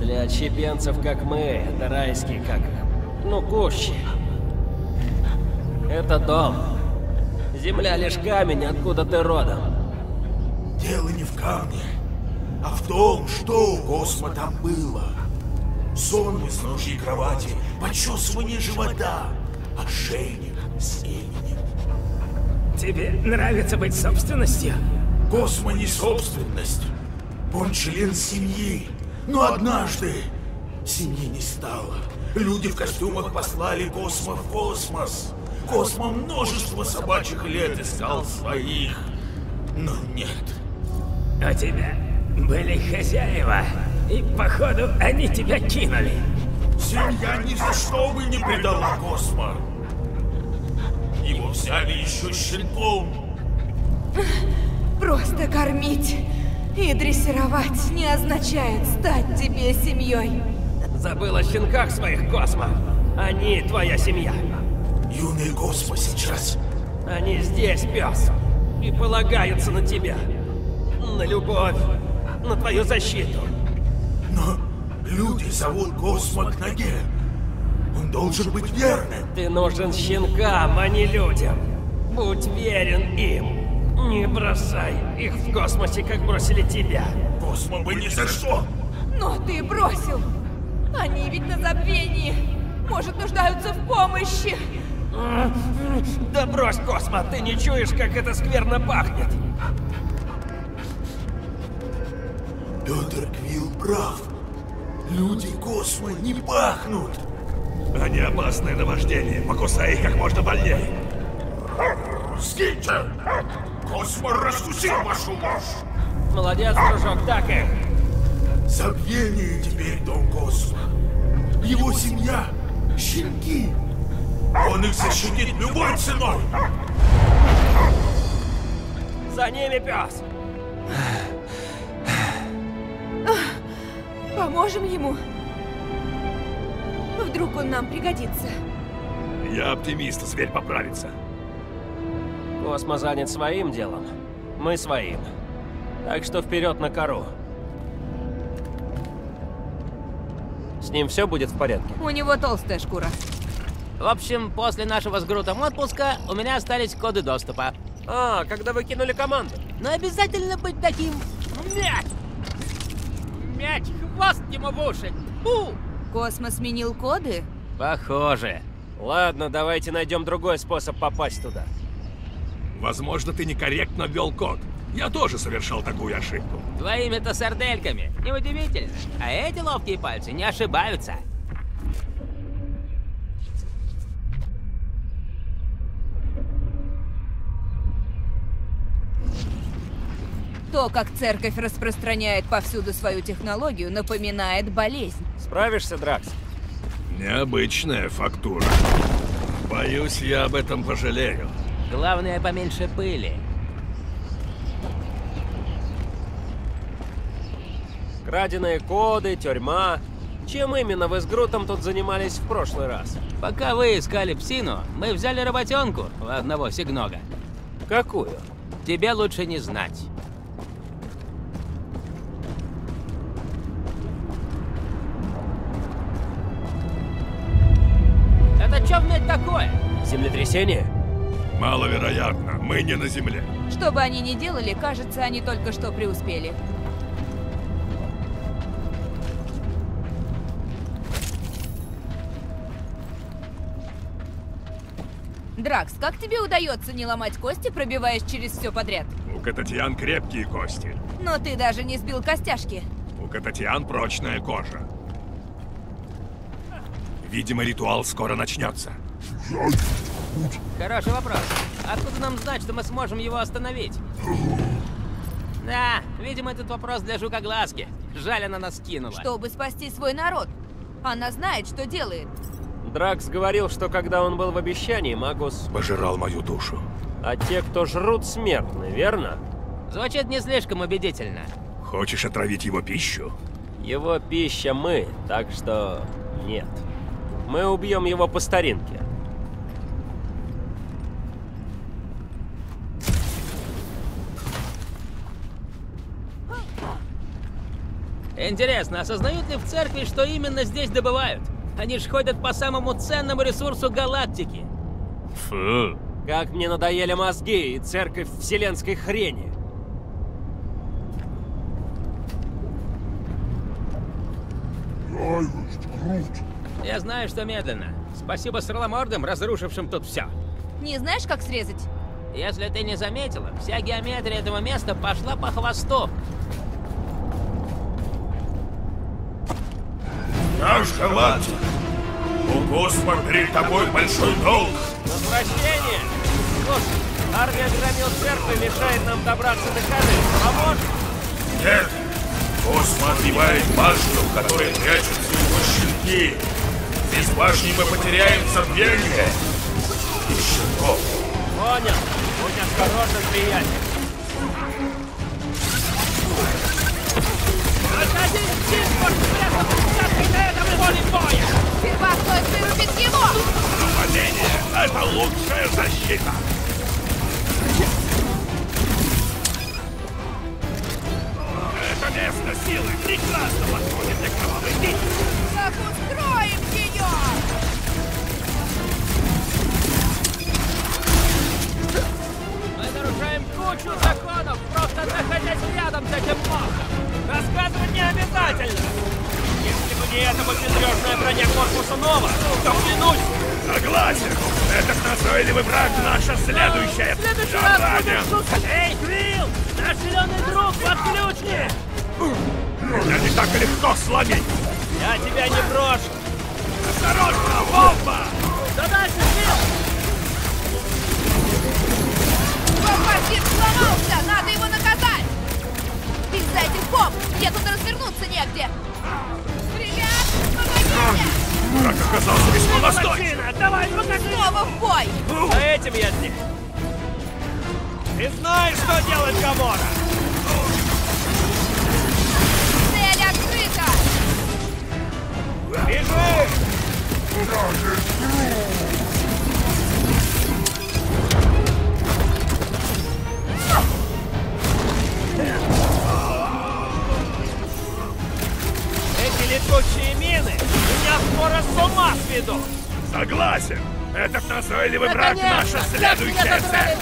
Для отщепенцев, как мы, это райский, как... ну, кущи. Это дом. Земля лишь камень, откуда ты родом. Дело не в камне, а в том, что у Космо там было. Сон в изножьей кровати, почесывание живота, ошейник с именем. Тебе нравится быть собственностью? Космо не собственность. Он член семьи. Но однажды семьи не стало. Люди в костюмах послали Космо в космос. Космо множество собачьих лет искал своих. Но нет. У тебя были хозяева, и, походу, они тебя кинули. Семья ни за что бы не предала Космо. Его взяли еще щенком. Просто кормить и дрессировать не означает стать тебе семьей. Забыл о щенках своих, Космо. Они твоя семья. Юный Космо сейчас. Они здесь, пес. И полагаются на тебя. На любовь. На твою защиту. Но люди зовут Космо к ноге. Он должен быть верным. Ты нужен щенкам, а не людям. Будь верен им. Не бросай их в космосе, как бросили тебя. Космо бы ни за что. Но ты бросил. Они ведь на забвении. Может, нуждаются в помощи. Да брось, Космо, ты не чуешь, как это скверно пахнет. Питер Квилл прав. Люди Космо не пахнут. Они опасны на вождение. Покусай их как можно больнее. Скиньте! Космо раскусил вашу ложь! Молодец, дружок, так и... Забвение теперь дом Космо. Его семья — щенки. Он их защитит любой ценой. За ними, пес. Поможем ему. Вдруг он нам пригодится. Я оптимист, зверь поправится. Космо занят своим делом. Мы своим. Так что вперед на кору. С ним все будет в порядке? У него толстая шкура. В общем, после нашего с Грутом отпуска у меня остались коды доступа. А, когда вы кинули команду. Но обязательно быть таким. Мяч! Мяч, хвост ему в уши! Фу! Космо сменил коды? Похоже. Ладно, давайте найдем другой способ попасть туда. Возможно, ты некорректно ввел код. Я тоже совершал такую ошибку. Твоими-то сардельками. Неудивительно. А эти ловкие пальцы не ошибаются. То, как церковь распространяет повсюду свою технологию, напоминает болезнь. Справишься, Дракс? Необычная фактура. Боюсь, я об этом пожалею. Главное, поменьше пыли. Краденые коды, тюрьма. Чем именно вы с Грутом тут занимались в прошлый раз? Пока вы искали псину, мы взяли работенку у одного сигнога. Какую? Тебе лучше не знать. Это что, блядь, такое? Землетрясение? Маловероятно. Мы не на земле. Что бы они ни делали, кажется, они только что преуспели. Дракс, как тебе удается не ломать кости, пробиваясь через все подряд? У кататиан крепкие кости. Но ты даже не сбил костяшки. У кататиан прочная кожа. Видимо, ритуал скоро начнется. Хороший вопрос. Откуда нам знать, что мы сможем его остановить? Да, видимо, этот вопрос для жукоглазки. Жаль, она нас кинула. Чтобы спасти свой народ. Она знает, что делает. Дракс говорил, что когда он был в обещании, Магус... пожирал мою душу. А те, кто жрут, смертны, верно? Звучит не слишком убедительно. Хочешь отравить его пищу? Его пища мы, так что нет. Мы убьем его по старинке. Интересно, осознают ли в церкви, что именно здесь добывают? Они ж ходят по самому ценному ресурсу галактики. Фу. Как мне надоели мозги и церковь вселенской хрени. Я знаю, что медленно. Спасибо сраломордам, разрушившим тут все. Не знаешь, как срезать? Если ты не заметила, вся геометрия этого места пошла по хвосту. Наш галактик, у Космо перед тобой большой долг. Возвращение! Слушай, армия громил церкви, мешает нам добраться до Хады. Поможешь? Нет! Космо отбивает башню, в которой прячутся его щенки. Без башни мы потеряем забвение. Еще О. Понял. Будь осторожен, приятель. Отходи, Чип, может спрятаться с пяткой на этом поле боя! Сперва стоит вырубить его! Нападение — это лучшая защита! Это место силы прекрасно подходит для кровавой нити! Так устроим ее! Нарушаем кучу законов, просто находясь рядом с этим махом. Рассказывать не обязательно. Если бы не эта безнадежная броня корпуса Нова, то клянусь. Согласен. Этот назойливый враг наша следующая. Следующий раз будет. Эй, Квилл, наш зеленый друг подключи. Меня не так легко сломить. Я тебя не брошу. Осторожно, бомба! Да дальше, Квилл! Папин сломался! Надо его наказать! Из-за этих бомб! Мне тут развернуться негде! Ребят, помогите! Враг оказался весьма настойчив! Давай, покажи! Снова в бой! За этим я здесь! Ты знаешь, что делает Гамора! Цель открыта! Бежи! Эти летучие мины меня скоро с ума сведут! Согласен! Этот назойливый враг — наша следующая цель!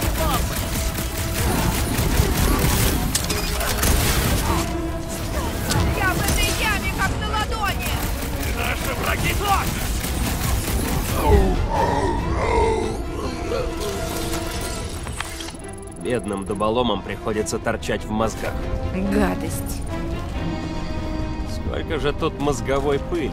Я в этой яме как на ладони! И наши враги тоже! Бедным дуболомам приходится торчать в мозгах. Гадость. Сколько же тут мозговой пыли?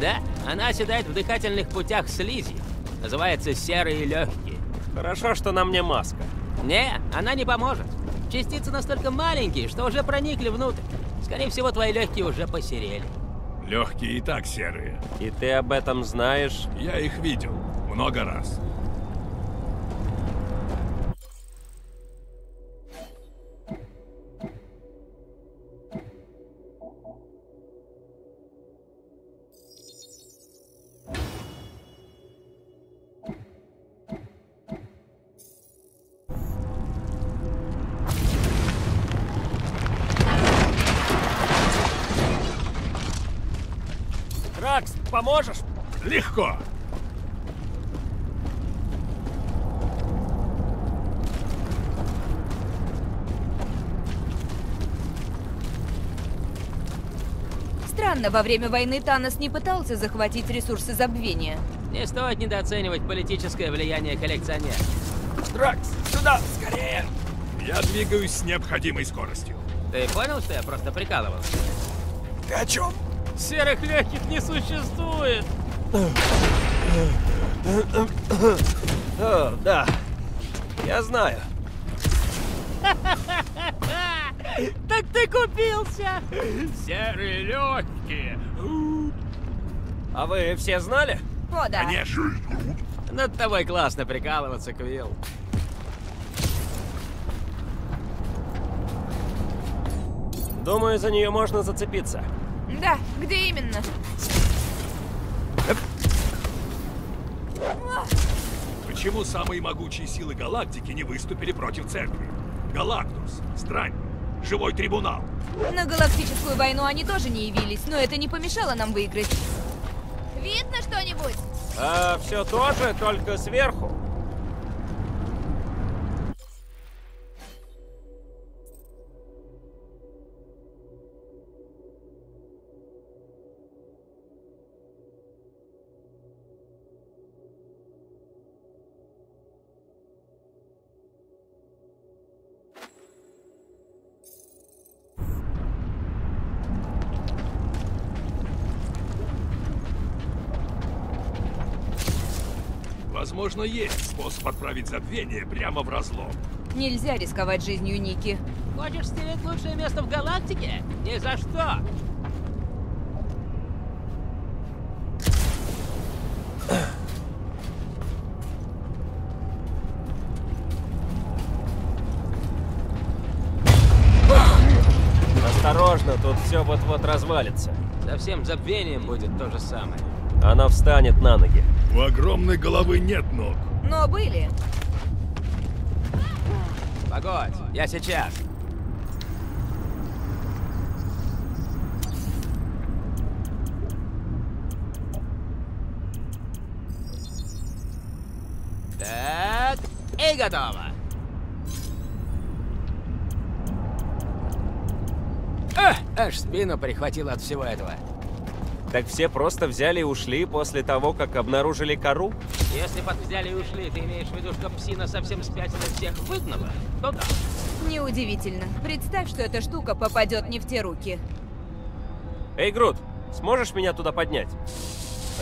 Да, она оседает в дыхательных путях слизи. Называется серые легкие. Хорошо, что на мне маска. Не, она не поможет. Частицы настолько маленькие, что уже проникли внутрь. Скорее всего, твои легкие уже посерели. Легкие и так серые. И ты об этом знаешь? Я их видел много раз. Поможешь? Легко. Странно, во время войны Танос не пытался захватить ресурсы забвения. Не стоит недооценивать политическое влияние коллекционера. Дракс, сюда, скорее! Я двигаюсь с необходимой скоростью. Ты понял, что я просто прикалывался? Ты о чем? Серых легких не существует. О, да, я знаю. Так ты купился. Серые легкие. А вы все знали? О, да. Конечно. Над тобой классно прикалываться, Квилл. Думаю, за нее можно зацепиться. Да, где именно? Почему самые могучие силы галактики не выступили против церкви? Галактус, Странник, Живой Трибунал. На галактическую войну они тоже не явились, но это не помешало нам выиграть. Видно что-нибудь? А, все тоже, только сверху. Возможно, есть способ отправить забвение прямо в разлом. Нельзя рисковать жизнью Ники. Хочешь стереть лучшее место в галактике? Ни за что! все вот-вот развалится. За всем забвением будет то же самое. Она встанет на ноги. У огромной головы нет ног. Но были. Погодь, я сейчас. Так, и готово. А, аж спину прихватило от всего этого. Так все просто взяли и ушли после того, как обнаружили кору? Если под взяли и ушли, ты имеешь в виду, что псина совсем спятила всех выгнала? То да. Неудивительно. Представь, что эта штука попадет не в те руки. Эй, Грут, сможешь меня туда поднять?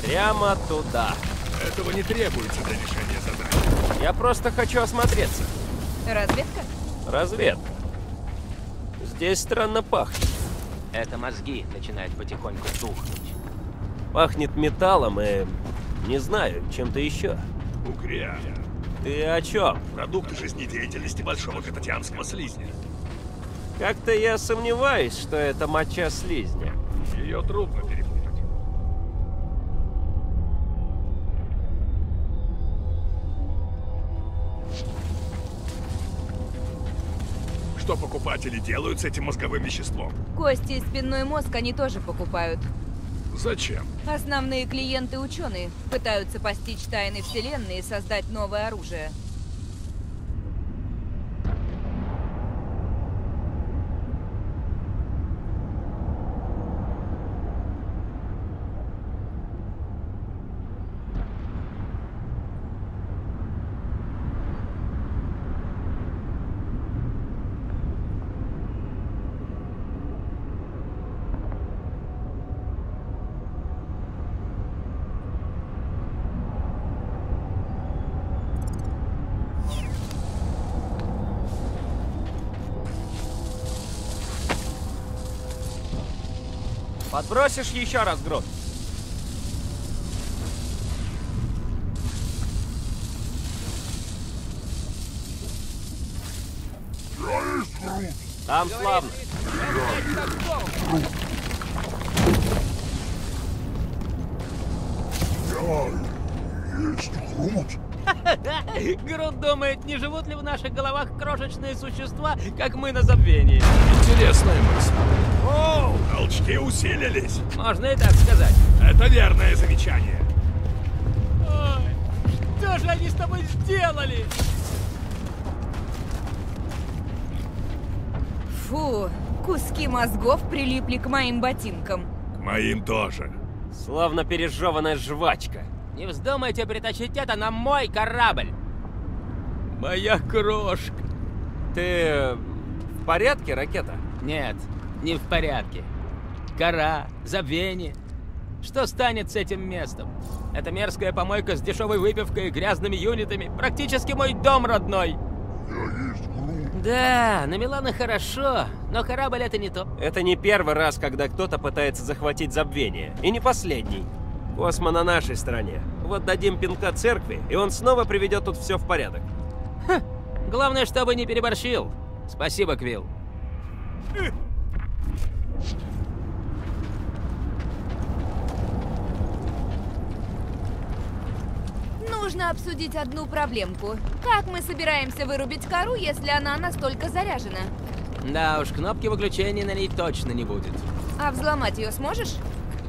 Прямо туда. Этого не требуется для решения задачи. Я просто хочу осмотреться. Разведка? Разведка. Здесь странно пахнет. Это мозги начинают потихоньку тухнуть. Пахнет металлом и, не знаю, чем-то еще. Угря. Ты о чем? Продукты жизнедеятельности большого кататианского слизня. Как-то я сомневаюсь, что это моча слизня. Ее трудно перепутать. Что покупатели делают с этим мозговым веществом? Кости и спинной мозг они тоже покупают. Зачем? Основные клиенты-ученые пытаются постичь тайны Вселенной и создать новое оружие. Подбросишь еще раз, Грут? Там славно. Я есть Грут. Грут думает, не живут ли в наших головах крошечные существа, как мы на забвении. Интересная мысль. Оу, толчки усилились. Можно и так сказать. Это верное замечание. Ой, что же они с тобой сделали? Фу, куски мозгов прилипли к моим ботинкам. К моим тоже. Словно пережеванная жвачка. Не вздумайте притащить это на мой корабль! Моя крошка! Ты в порядке, Ракета? Нет, не в порядке. Кора, забвение. Что станет с этим местом? Эта мерзкая помойка с дешевой выпивкой и грязными юнитами. Практически мой дом родной. Я есть Грут. Да, на Милана хорошо, но корабль это не то. Это не первый раз, когда кто-то пытается захватить забвение. И не последний. Космо на нашей стороне. Вот дадим пинка церкви, и он снова приведет тут все в порядок. Ха. Главное, чтобы не переборщил. Спасибо, Квилл. Нужно обсудить одну проблемку. Как мы собираемся вырубить кору, если она настолько заряжена? Да уж, кнопки выключения на ней точно не будет. А взломать ее сможешь?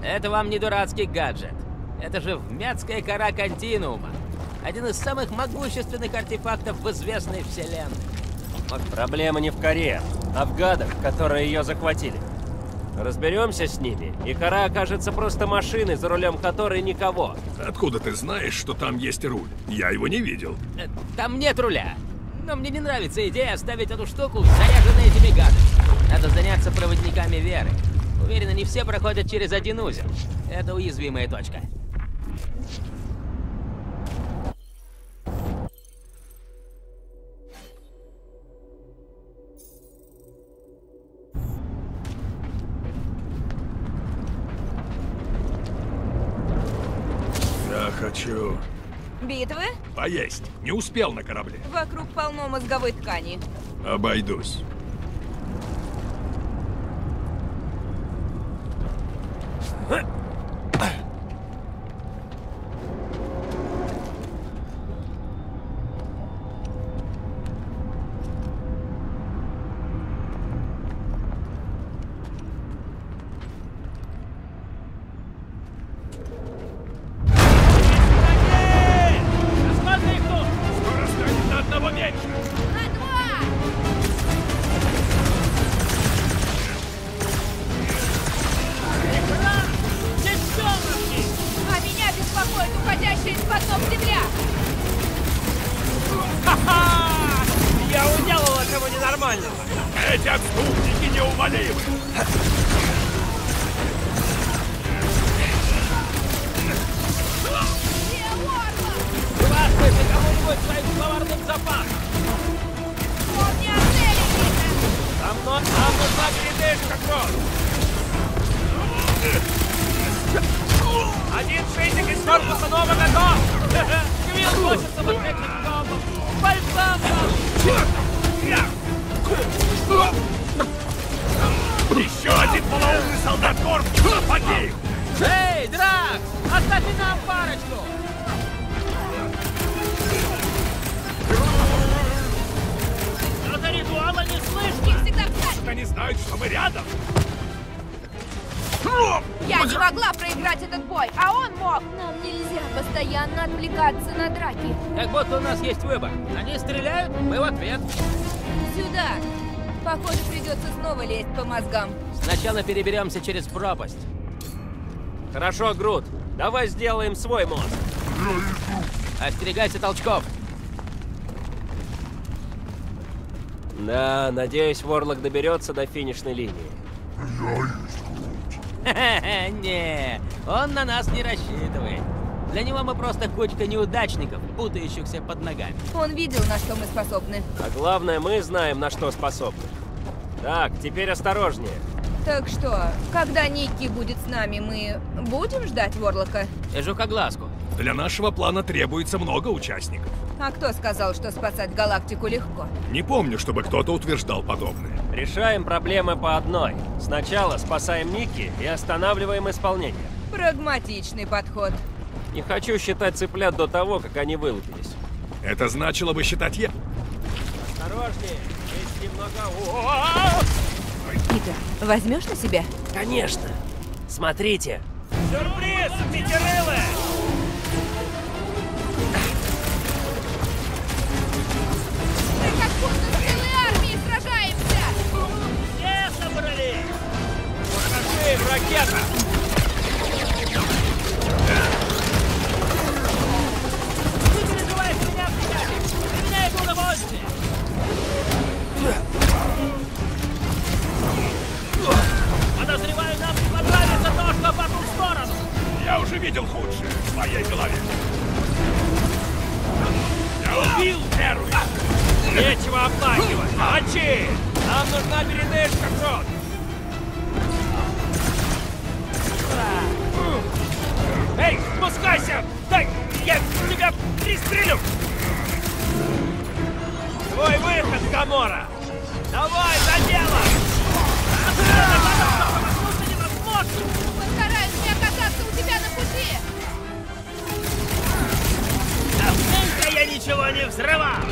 Это вам не дурацкий гаджет. Это же вмятская кора континуума. Один из самых могущественных артефактов в известной вселенной. Вот проблема не в коре, а в гадах, которые ее захватили. Разберемся с ними, и кора окажется просто машиной, за рулем которой никого. Откуда ты знаешь, что там есть руль? Я его не видел. Там нет руля. Но мне не нравится идея оставить эту штуку в заряженные этими гадами. Надо заняться проводниками веры. Уверена, не все проходят через один узел. Это уязвимая точка. Я хочу... Битвы? Поесть. Не успел на корабле. Вокруг полно мозговой ткани. Обойдусь. Переберемся через пропасть. Хорошо, Грут. Давай сделаем свой мост. Остерегайся толчков. Да, надеюсь, Ворлок доберется до финишной линии. Я есть Грут. Не, он на нас не рассчитывает. Для него мы просто кучка неудачников, путающихся под ногами. Он видел, на что мы способны. А главное, мы знаем, на что способны. Так, теперь осторожнее. Так что, когда Ники будет с нами, мы будем ждать Ворлока? Жукоглазку. Для нашего плана требуется много участников. А кто сказал, что спасать галактику легко? Не помню, чтобы кто-то утверждал подобное. Решаем проблемы по одной. Сначала спасаем Ники и останавливаем исполнение. Прагматичный подход. Не хочу считать цыплят до того, как они вылупились. Это значило бы считать я. Осторожнее, есть немного... Питер, возьмешь на себя? Конечно. Смотрите. Сюрприз, пятерылы! Мы как будто с целой армией сражаемся! Все собрались! Покажи, ракета! Не переживай, что меня обстрелят! Для меня это удовольствие! Подозреваю, нам не понравится то, что по ту сторону. Я уже видел худшее в моей голове. Я убил первую. Нечего обманывать. Мочи! Нам нужна передышка, Крот. Эй, спускайся! Дай, я тебя пристрелю! Твой выход, Гамора! Давай, за дело! Постараюсь не оказаться у тебя на пути! Давненько я ничего не взрывал!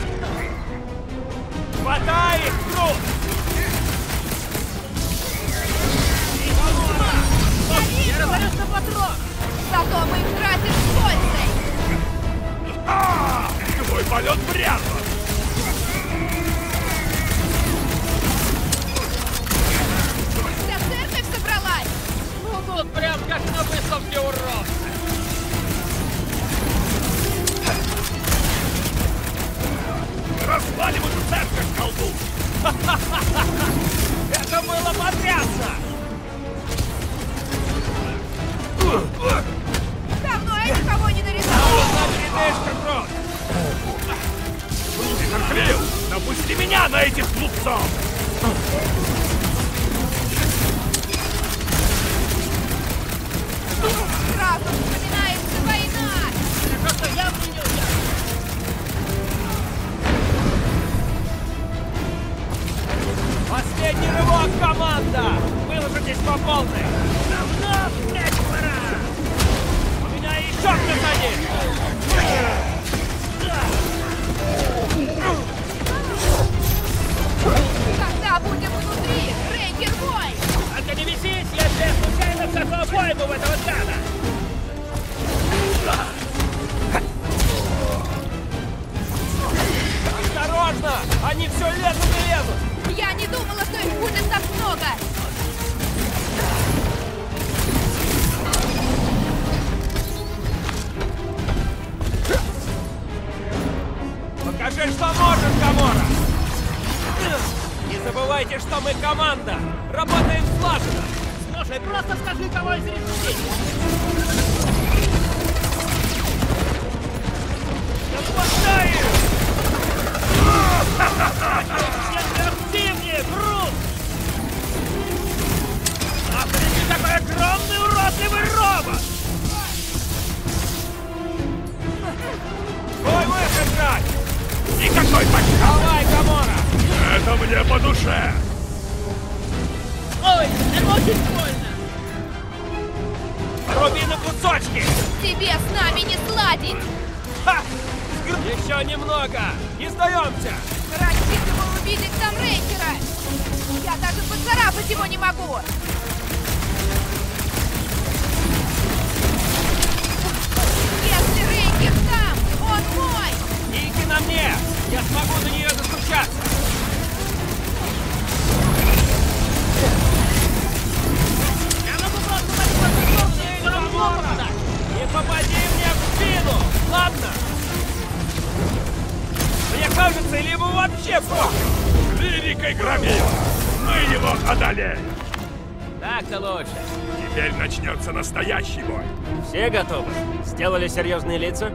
Хватай их, Грут! Я разорюсь на патрон! Зато мы их тратим с пользой! А-а-а! Твой полет прямо! Тут прям как на выставке урод! Разваливают церковь в колду! Это было потрясно! Давно я никого не нарезал! А вот Питер Квилл, допусти меня на этих глупцов! Сразу вспоминается война! Так что я принял я! Последний рывок, команда! Выложитесь по полной! Давно встречу! Они все лезут и лезут! Я не думала, что их будет так много! Покажи, что можешь, Гамора! Не забывайте, что мы команда! Работаем слаженно! Слушай, просто скажи, кого из ребят! Наслаждаешь! Чем активнее, Грут! А ты не такой огромный, уродливый робот! Твой выход, Драк! Никакой подсчет! Давай, Гамора! Это мне по душе! Ой, это очень больно! Руби на кусочки! Тебе с нами не сладить! Ха! Еще немного! Не сдаемся! Рассчитывал увидеть там Рейкера! Я даже поцарапать его не могу! Если Рейкер там, он мой! Ники на мне! Я смогу до нее достучаться! Я могу просто подпадать на ее. Не попади мне в спину! Ладно! Мне кажется, или его вообще похуй! Великий громила! Мы его одолели! Так-то лучше. Теперь начнется настоящий бой. Все готовы? Сделали серьезные лица?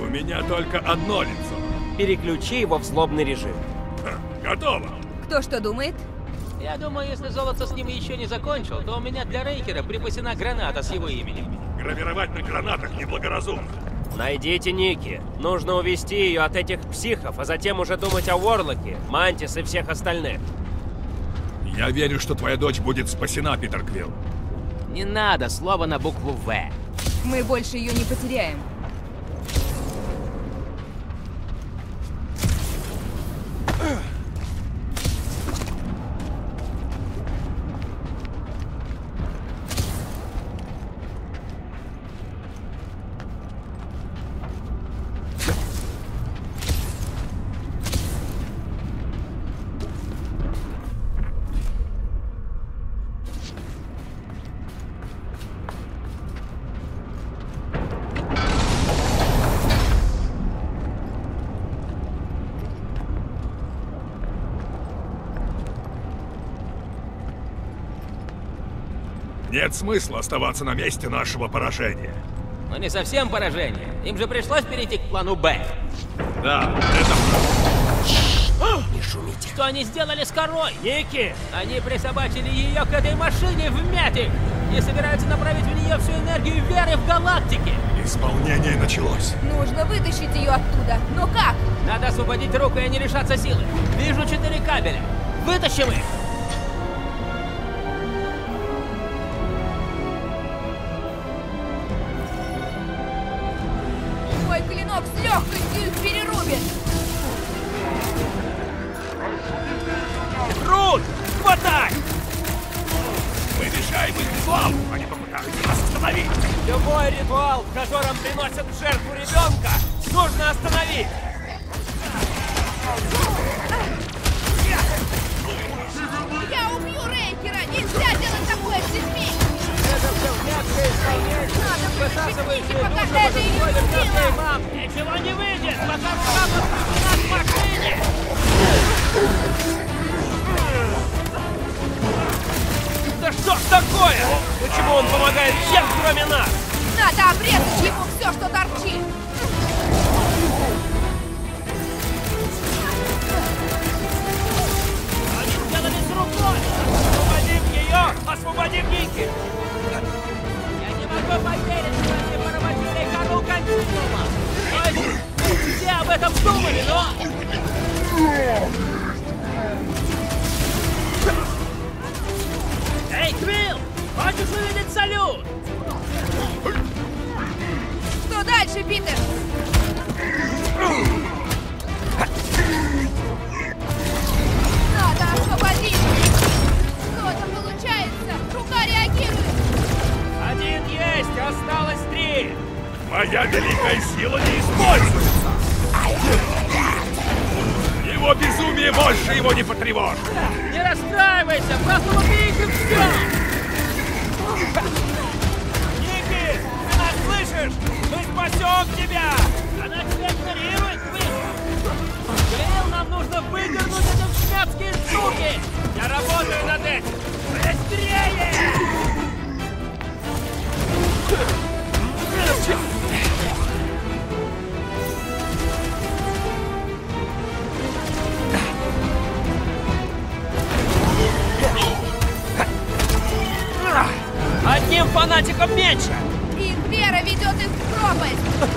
У меня только одно лицо. Переключи его в злобный режим. Ха, готово! Кто что думает? Я думаю, если Золото с ним еще не закончил, то у меня для Рейкера припасена граната с его именем. Гравировать на гранатах неблагоразумно. Найдите Ники. Нужно увести ее от этих психов, а затем уже думать о Ворлоке, Мантис и всех остальных. Я верю, что твоя дочь будет спасена, Питер Квилл. Не надо слова на букву «В». Мы больше ее не потеряем. Нет смысла оставаться на месте нашего поражения. Но не совсем поражение. Им же пришлось перейти к плану Б. Да, это правда. Не шумите. Что они сделали с корой? Ники! Они присобачили ее к этой машине в мяте и собираются направить в нее всю энергию веры в галактике. Исполнение началось. Нужно вытащить ее оттуда. Но как? Надо освободить руку и не лишаться силы. Вижу четыре кабеля. Вытащим их! его безумие больше его не потревожит. Не расстраивайся, просто убейте все! Ники, ты нас слышишь? Мы спасем тебя! Она тебя игнорирует, слышишь? Квилл, нам нужно выдернуть эти шляпские штуки! Я работаю над этим! Быстрее! Одним фанатиком меньше! Их вера ведет их в пропасть!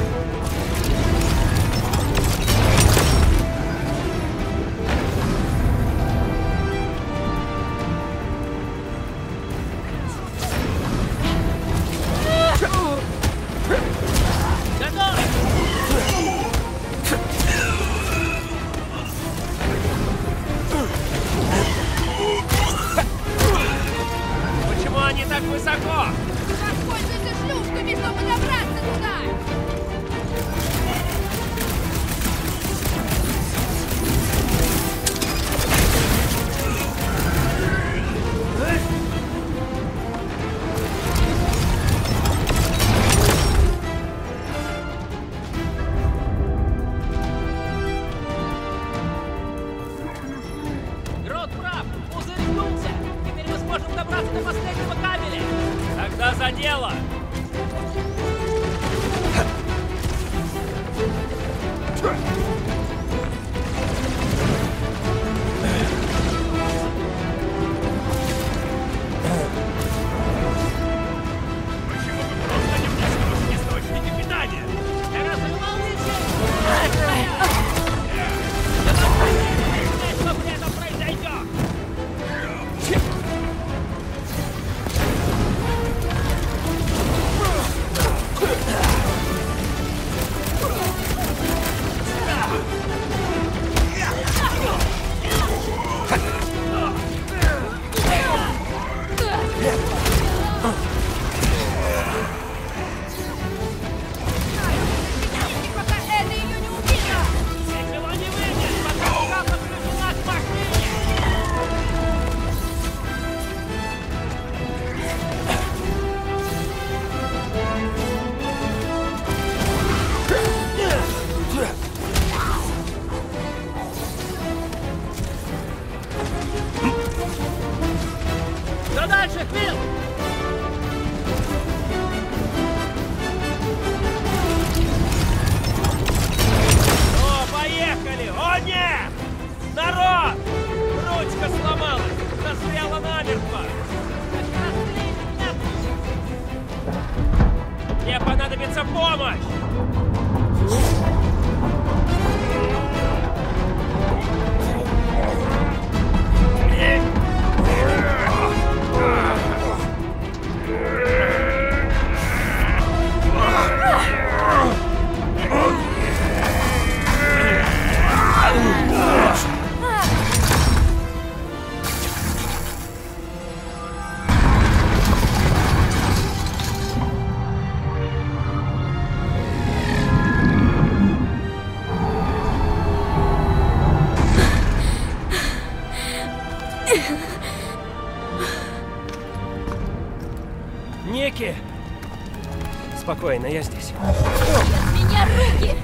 Спокойно, я здесь. От меня руки!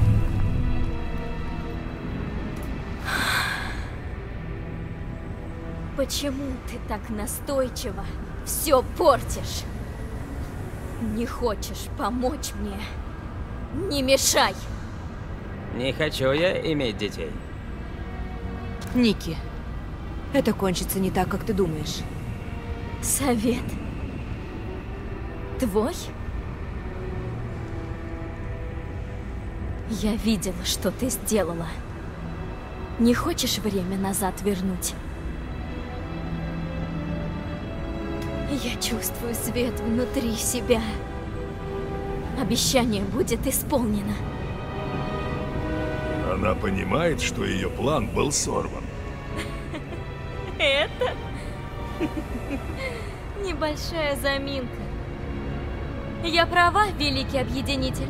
Почему ты так настойчиво все портишь? Не хочешь помочь мне? Не мешай! Не хочу я иметь детей. Ники, это кончится не так, как ты думаешь. Совет твой? Я видела, что ты сделала. Не хочешь время назад вернуть? Я чувствую свет внутри себя. Обещание будет исполнено. Она понимает, что ее план был сорван. Это небольшая заминка. Я права, Великий Объединитель?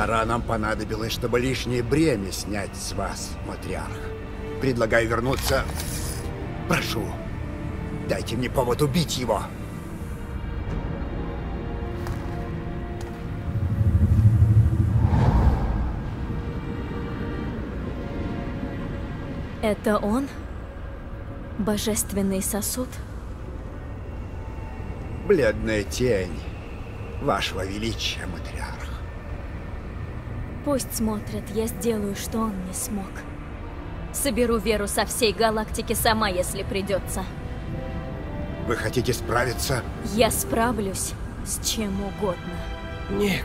Гора нам понадобилась, чтобы лишнее бремя снять с вас, матриарх. Предлагаю вернуться. Прошу, дайте мне повод убить его. Это он? Божественный сосуд? Бледная тень вашего величия, матриарх. Пусть смотрят, я сделаю, что он не смог. Соберу веру со всей галактики сама, если придется. Вы хотите справиться? Я справлюсь с чем угодно. Нет.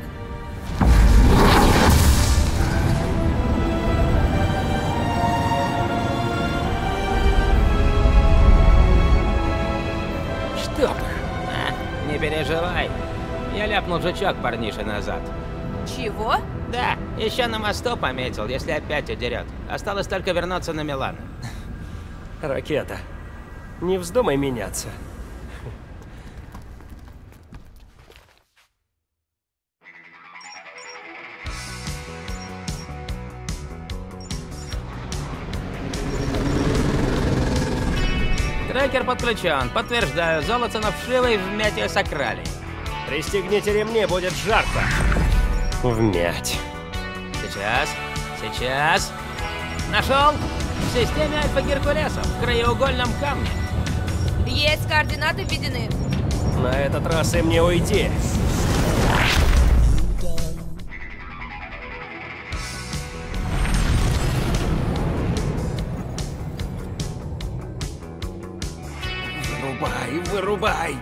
Не переживай. Я ляпнул жучок парниша назад. Чего? Да, еще на мосту пометил, если опять удерет. Осталось только вернуться на Милан. Ракета, не вздумай меняться. Рейкер подключен. Подтверждаю, золото на вшивой вмятие сокрали. Пристегните ремни, будет жарко. Вмять. Сейчас, сейчас. Нашел? В системе Альфа Геркулеса, в краеугольном камне. Есть, координаты введены. На этот раз им не уйти. Вырубай!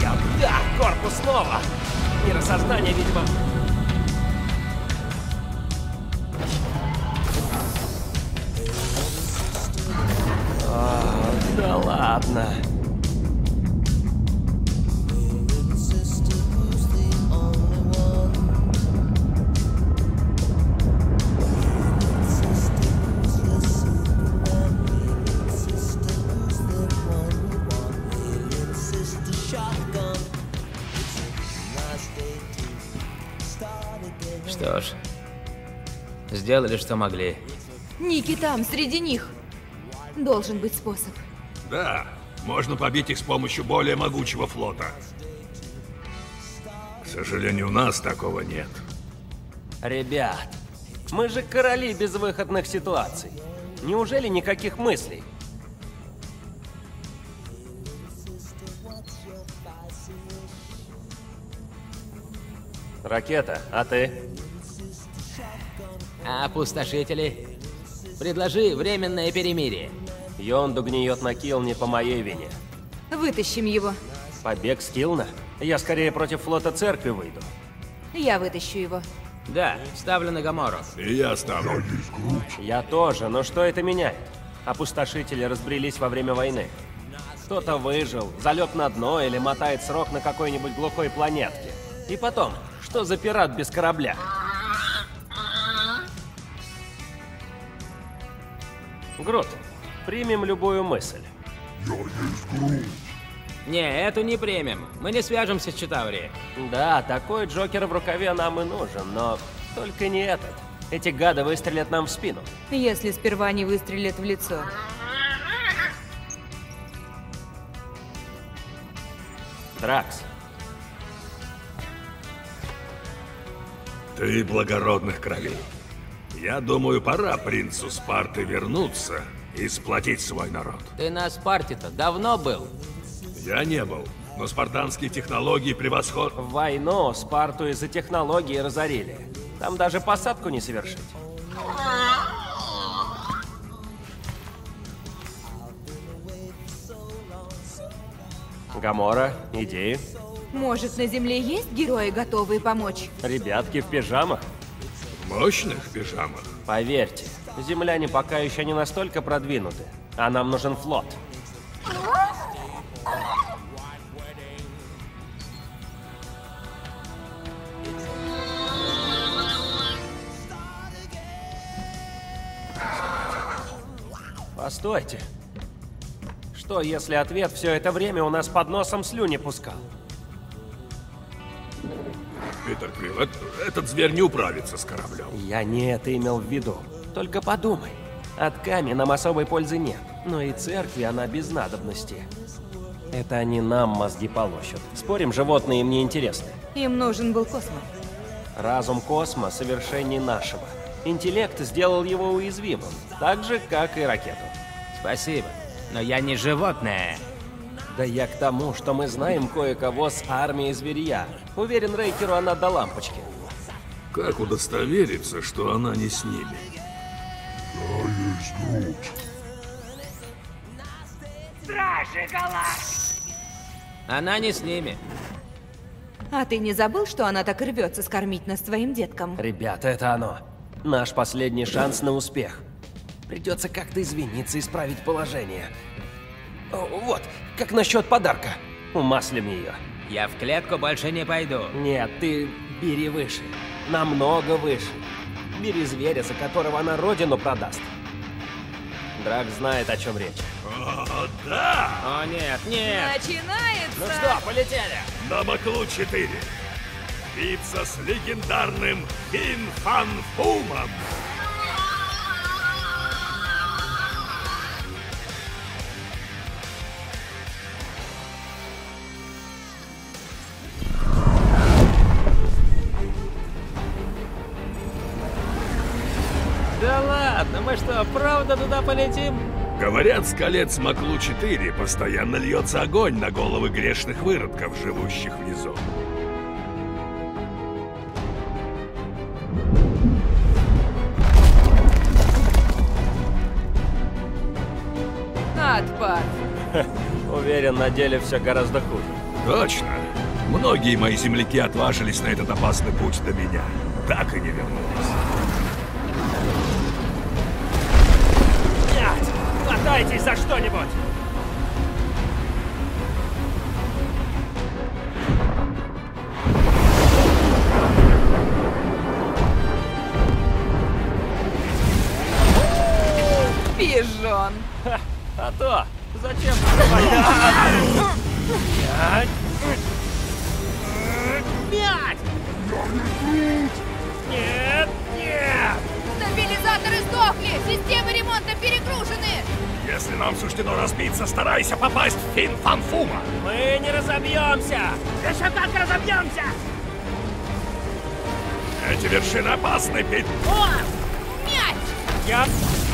Я, да, корпус снова! Мир сознания, видимо. А, да ладно. Что ж, сделали, что могли. Ники там, среди них. Должен быть способ. Да, можно побить их с помощью более могучего флота. К сожалению, у нас такого нет. Ребят, мы же короли безвыходных ситуаций. Неужели никаких мыслей? Ракета, а ты? А опустошители? Предложи временное перемирие. Йонду гниет на Килне по моей вине. Вытащим его. Побег с Килна? Я скорее против флота церкви выйду. Я вытащу его. Да, ставлю на Гамору. И я ставлю. Я тоже, но что это меняет? Опустошители разбрелись во время войны. Кто-то выжил, залег на дно или мотает срок на какой-нибудь глухой планетке. И потом, что за пират без корабля? Грут, примем любую мысль. Я есть Грут. Не, эту не примем. Мы не свяжемся с Читаури. Да, такой Джокер в рукаве нам и нужен, но только не этот. Эти гады выстрелят нам в спину. Если сперва не выстрелят в лицо. Дракс. Ты благородных кровей. Я думаю, пора принцу Спарты вернуться и сплотить свой народ. Ты на Спарте-то давно был? Я не был, но спартанские технологии превосход... В войну Спарту из-за технологий разорили. Там даже посадку не совершить. Гамора, идеи? Может, на Земле есть герои, готовые помочь? Ребятки в пижамах. Мощных пижамах. Поверьте, земляне пока еще не настолько продвинуты, а нам нужен флот. Постойте. Что, если ответ все это время у нас под носом слюни пускал? Питер Квилл, этот, этот зверь не управится с кораблем. Я не это имел в виду. Только подумай. От камня нам особой пользы нет. Но и церкви она без надобности. Это они нам мозги полощут. Спорим, животные им не интересны. Им нужен был Космо. Разум Космо совершеннее нашего. Интеллект сделал его уязвимым. Так же, как и ракету. Спасибо. Но я не животное. Да я к тому, что мы знаем кое-кого с армией зверья. Уверен, Рейкеру она до лампочки. Как удостовериться, что она не с ними? Я есть Грут. Стражи Галактики! Она не с ними. А ты не забыл, что она так рвется скормить нас своим деткам? Ребята, это оно. Наш последний шанс на успех. Придется как-то извиниться и исправить положение. Вот, как насчет подарка? Умаслим ее. Я в клетку больше не пойду. Нет, ты бери выше. Намного выше. Бери зверя, за которого она родину продаст. Дракс знает, о чем речь. О, да! О, нет, нет! Начинается! Ну что, полетели! На Маклу четыре. Биться с легендарным Фин Фан Фумом. Мы что, правда туда полетим? Говорят, с колец Маклу четыре постоянно льется огонь на головы грешных выродков, живущих внизу. Отпад. Уверен, на деле все гораздо хуже. Точно. Многие мои земляки отважились на этот опасный путь до меня. Так и не вернулись. Хватайтесь за что-нибудь! Пижон! Ха, а то! Зачем? Пять! Пять! Нет! Нет! Стабилизаторы сдохли! Системы ремонта перегружены! Если нам суждено разбиться, старайся попасть в Фин Фан Фума. Мы не разобьемся! Еще как разобьемся! Эти вершины опасны, Пит! О! Мяч! Я... Опасный...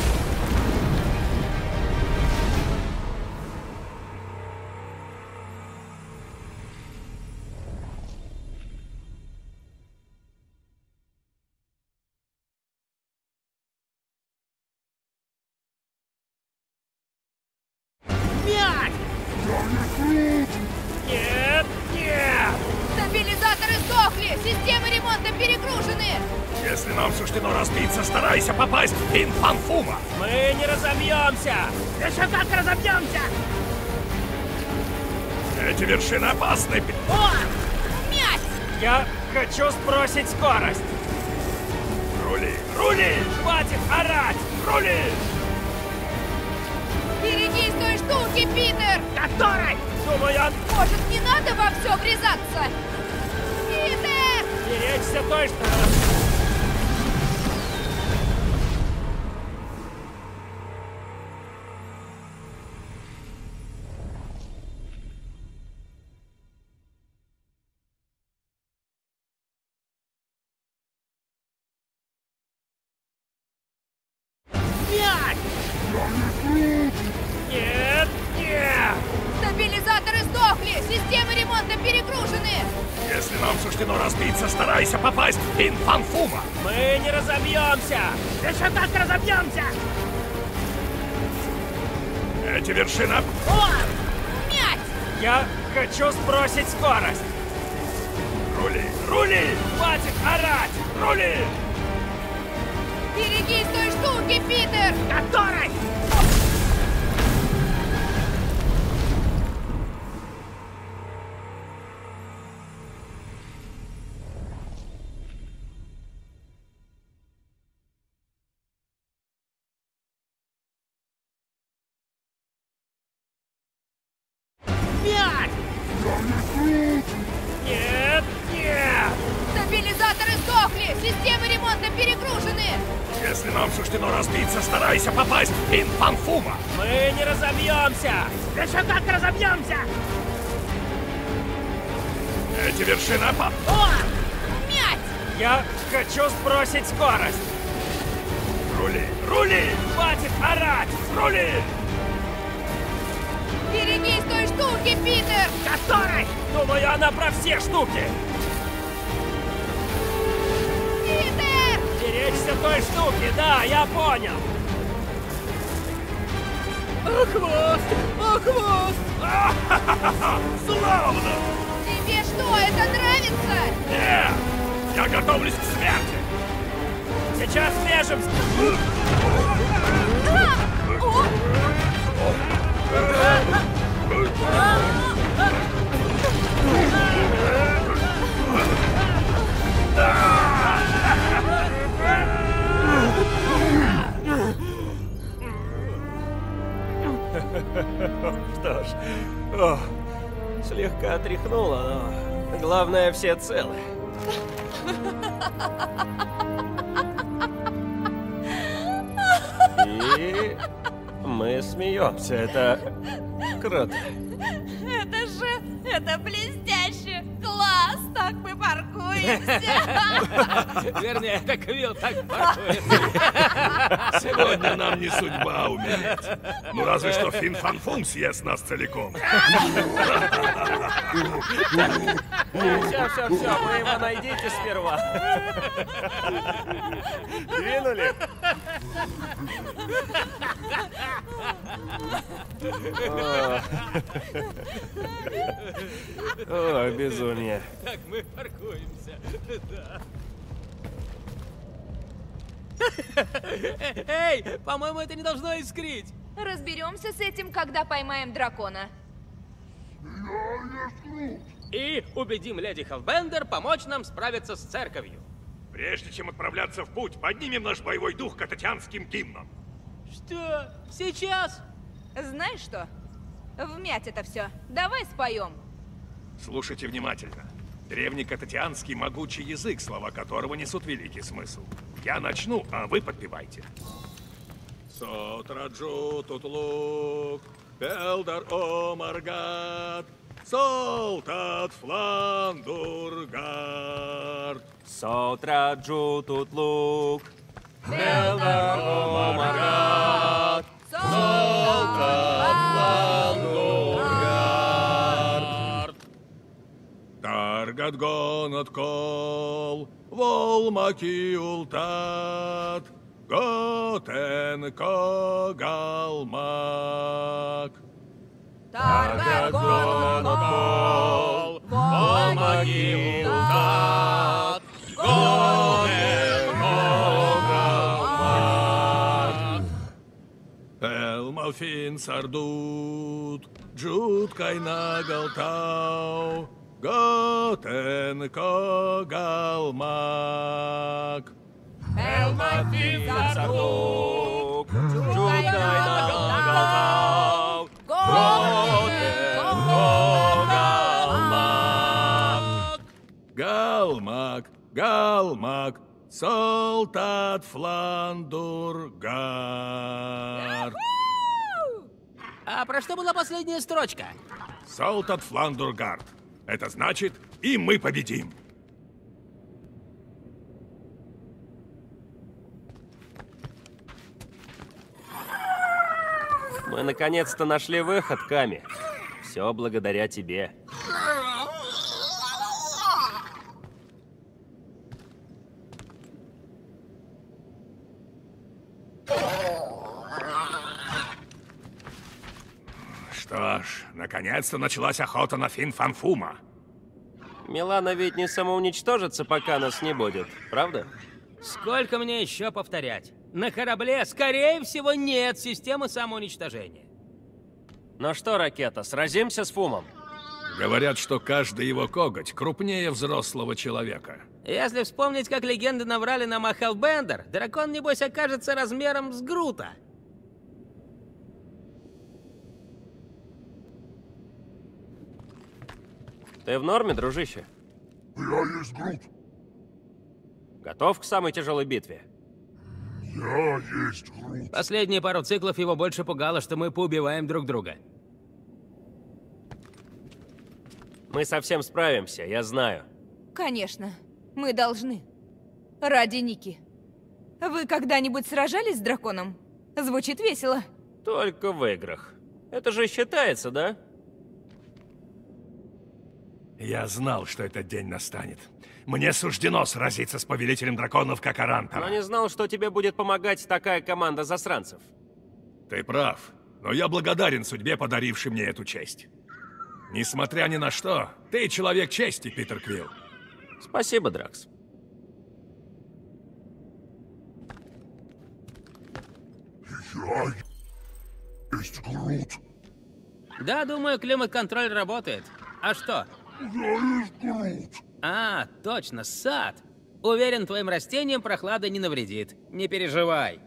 О! Мяч! Я хочу сбросить скорость! Рули! Рули! Хватит орать! Рули! Берегись той штуки, Питер! Которой? Думаю... Может, не надо во все врезаться? Питер! Беречься той, что... Вершина. О! Мяч! Я хочу сбросить скорость. Рули! Рули! Хватит орать! Рули! Берегись той штуки, Питер! Которой? Сдохли! Системы ремонта перегружены! Если нам суждено разбиться, старайся попасть в Фин Фан Фума! Мы не разобьемся! Еще как разобьемся! Эти вершины опа... О! Мять! Я хочу сбросить скорость! Рули! Рули! Хватит орать! Рули! Берегись той штуки, Питер! Которой? Думаю, она про все штуки! Питер! Беречься той штуки, да, я понял! О, хвост! О, хвост! Славно! Тебе что, это нравится? Нет! Я готовлюсь к смерти! Сейчас смежемся! Что ж, о, слегка отряхнуло, но главное, все целы. И мы смеемся, это круто. Это же, это блестяще, класс, так мы паркуемся. Вернее, это Квилл так паркуется. Сегодня нам не судьба умереть. Ну разве что Фин Фан Фум съест нас целиком. Все, все, все, вы его найдите сперва. Двинули. О, безумие. Так мы паркуемся, да. Эй, по-моему, это не должно искрить. Разберемся с этим, когда поймаем дракона. И убедим леди Хеллбендер помочь нам справиться с церковью. Прежде чем отправляться в путь, поднимем наш боевой дух кататянским гимном. Что? Сейчас? Знаешь что? Вмять это все. Давай споем. Слушайте внимательно. Древний кататянский могучий язык, слова которого несут великий смысл. Я начну, а вы подпевайте. Сотраджу тутлук, пелдар омаргат. Солтат Фландургард. Солтраджу тут лук. Белдар омаргат. Солтат Фландургард. Таргат гонат кол. Волмаки ултат. Готен когалмак. Таргат гонат кол, помоги ултат, гонен когалмак. Элмафин сардут, джуткай нагалтау, готен когалмак. Элмафин сардут, джуткай нагалтау. Галмак, Галмак, Галмак, солдат Фландургард. А про что была последняя строчка? Солдат Фландургард. Это значит, и мы победим. Мы наконец-то нашли выход, Ками. Все благодаря тебе. Что ж, наконец-то началась охота на Фин Фан Фума. Милана ведь не самоуничтожится, пока нас не будет, правда? Сколько мне еще повторять? На корабле, скорее всего, нет системы самоуничтожения. Ну что, Ракета, сразимся с Фумом? Говорят, что каждый его коготь крупнее взрослого человека. Если вспомнить, как легенды наврали нам о Хеллбендер, дракон, небось, окажется размером с Грута. Ты в норме, дружище? Я есть Грут. Готов к самой тяжелой битве? Я есть Грут. Последние пару циклов его больше пугало, что мы поубиваем друг друга. Мы совсем справимся, я знаю. Конечно, мы должны. Ради Ники. Вы когда-нибудь сражались с драконом? Звучит весело. Только в играх. Это же считается, да? Я знал, что этот день настанет. Мне суждено сразиться с повелителем драконов как Арантом. Но не знал, что тебе будет помогать такая команда засранцев. Ты прав, но я благодарен судьбе, подарившей мне эту честь. Несмотря ни на что, ты человек чести, Питер Квилл. Спасибо, Дракс. Я есть Грут. Да, думаю, климат-контроль работает. А что? Я есть Грут. А, точно, сад. Уверен, твоим растениям прохлада не навредит. Не переживай.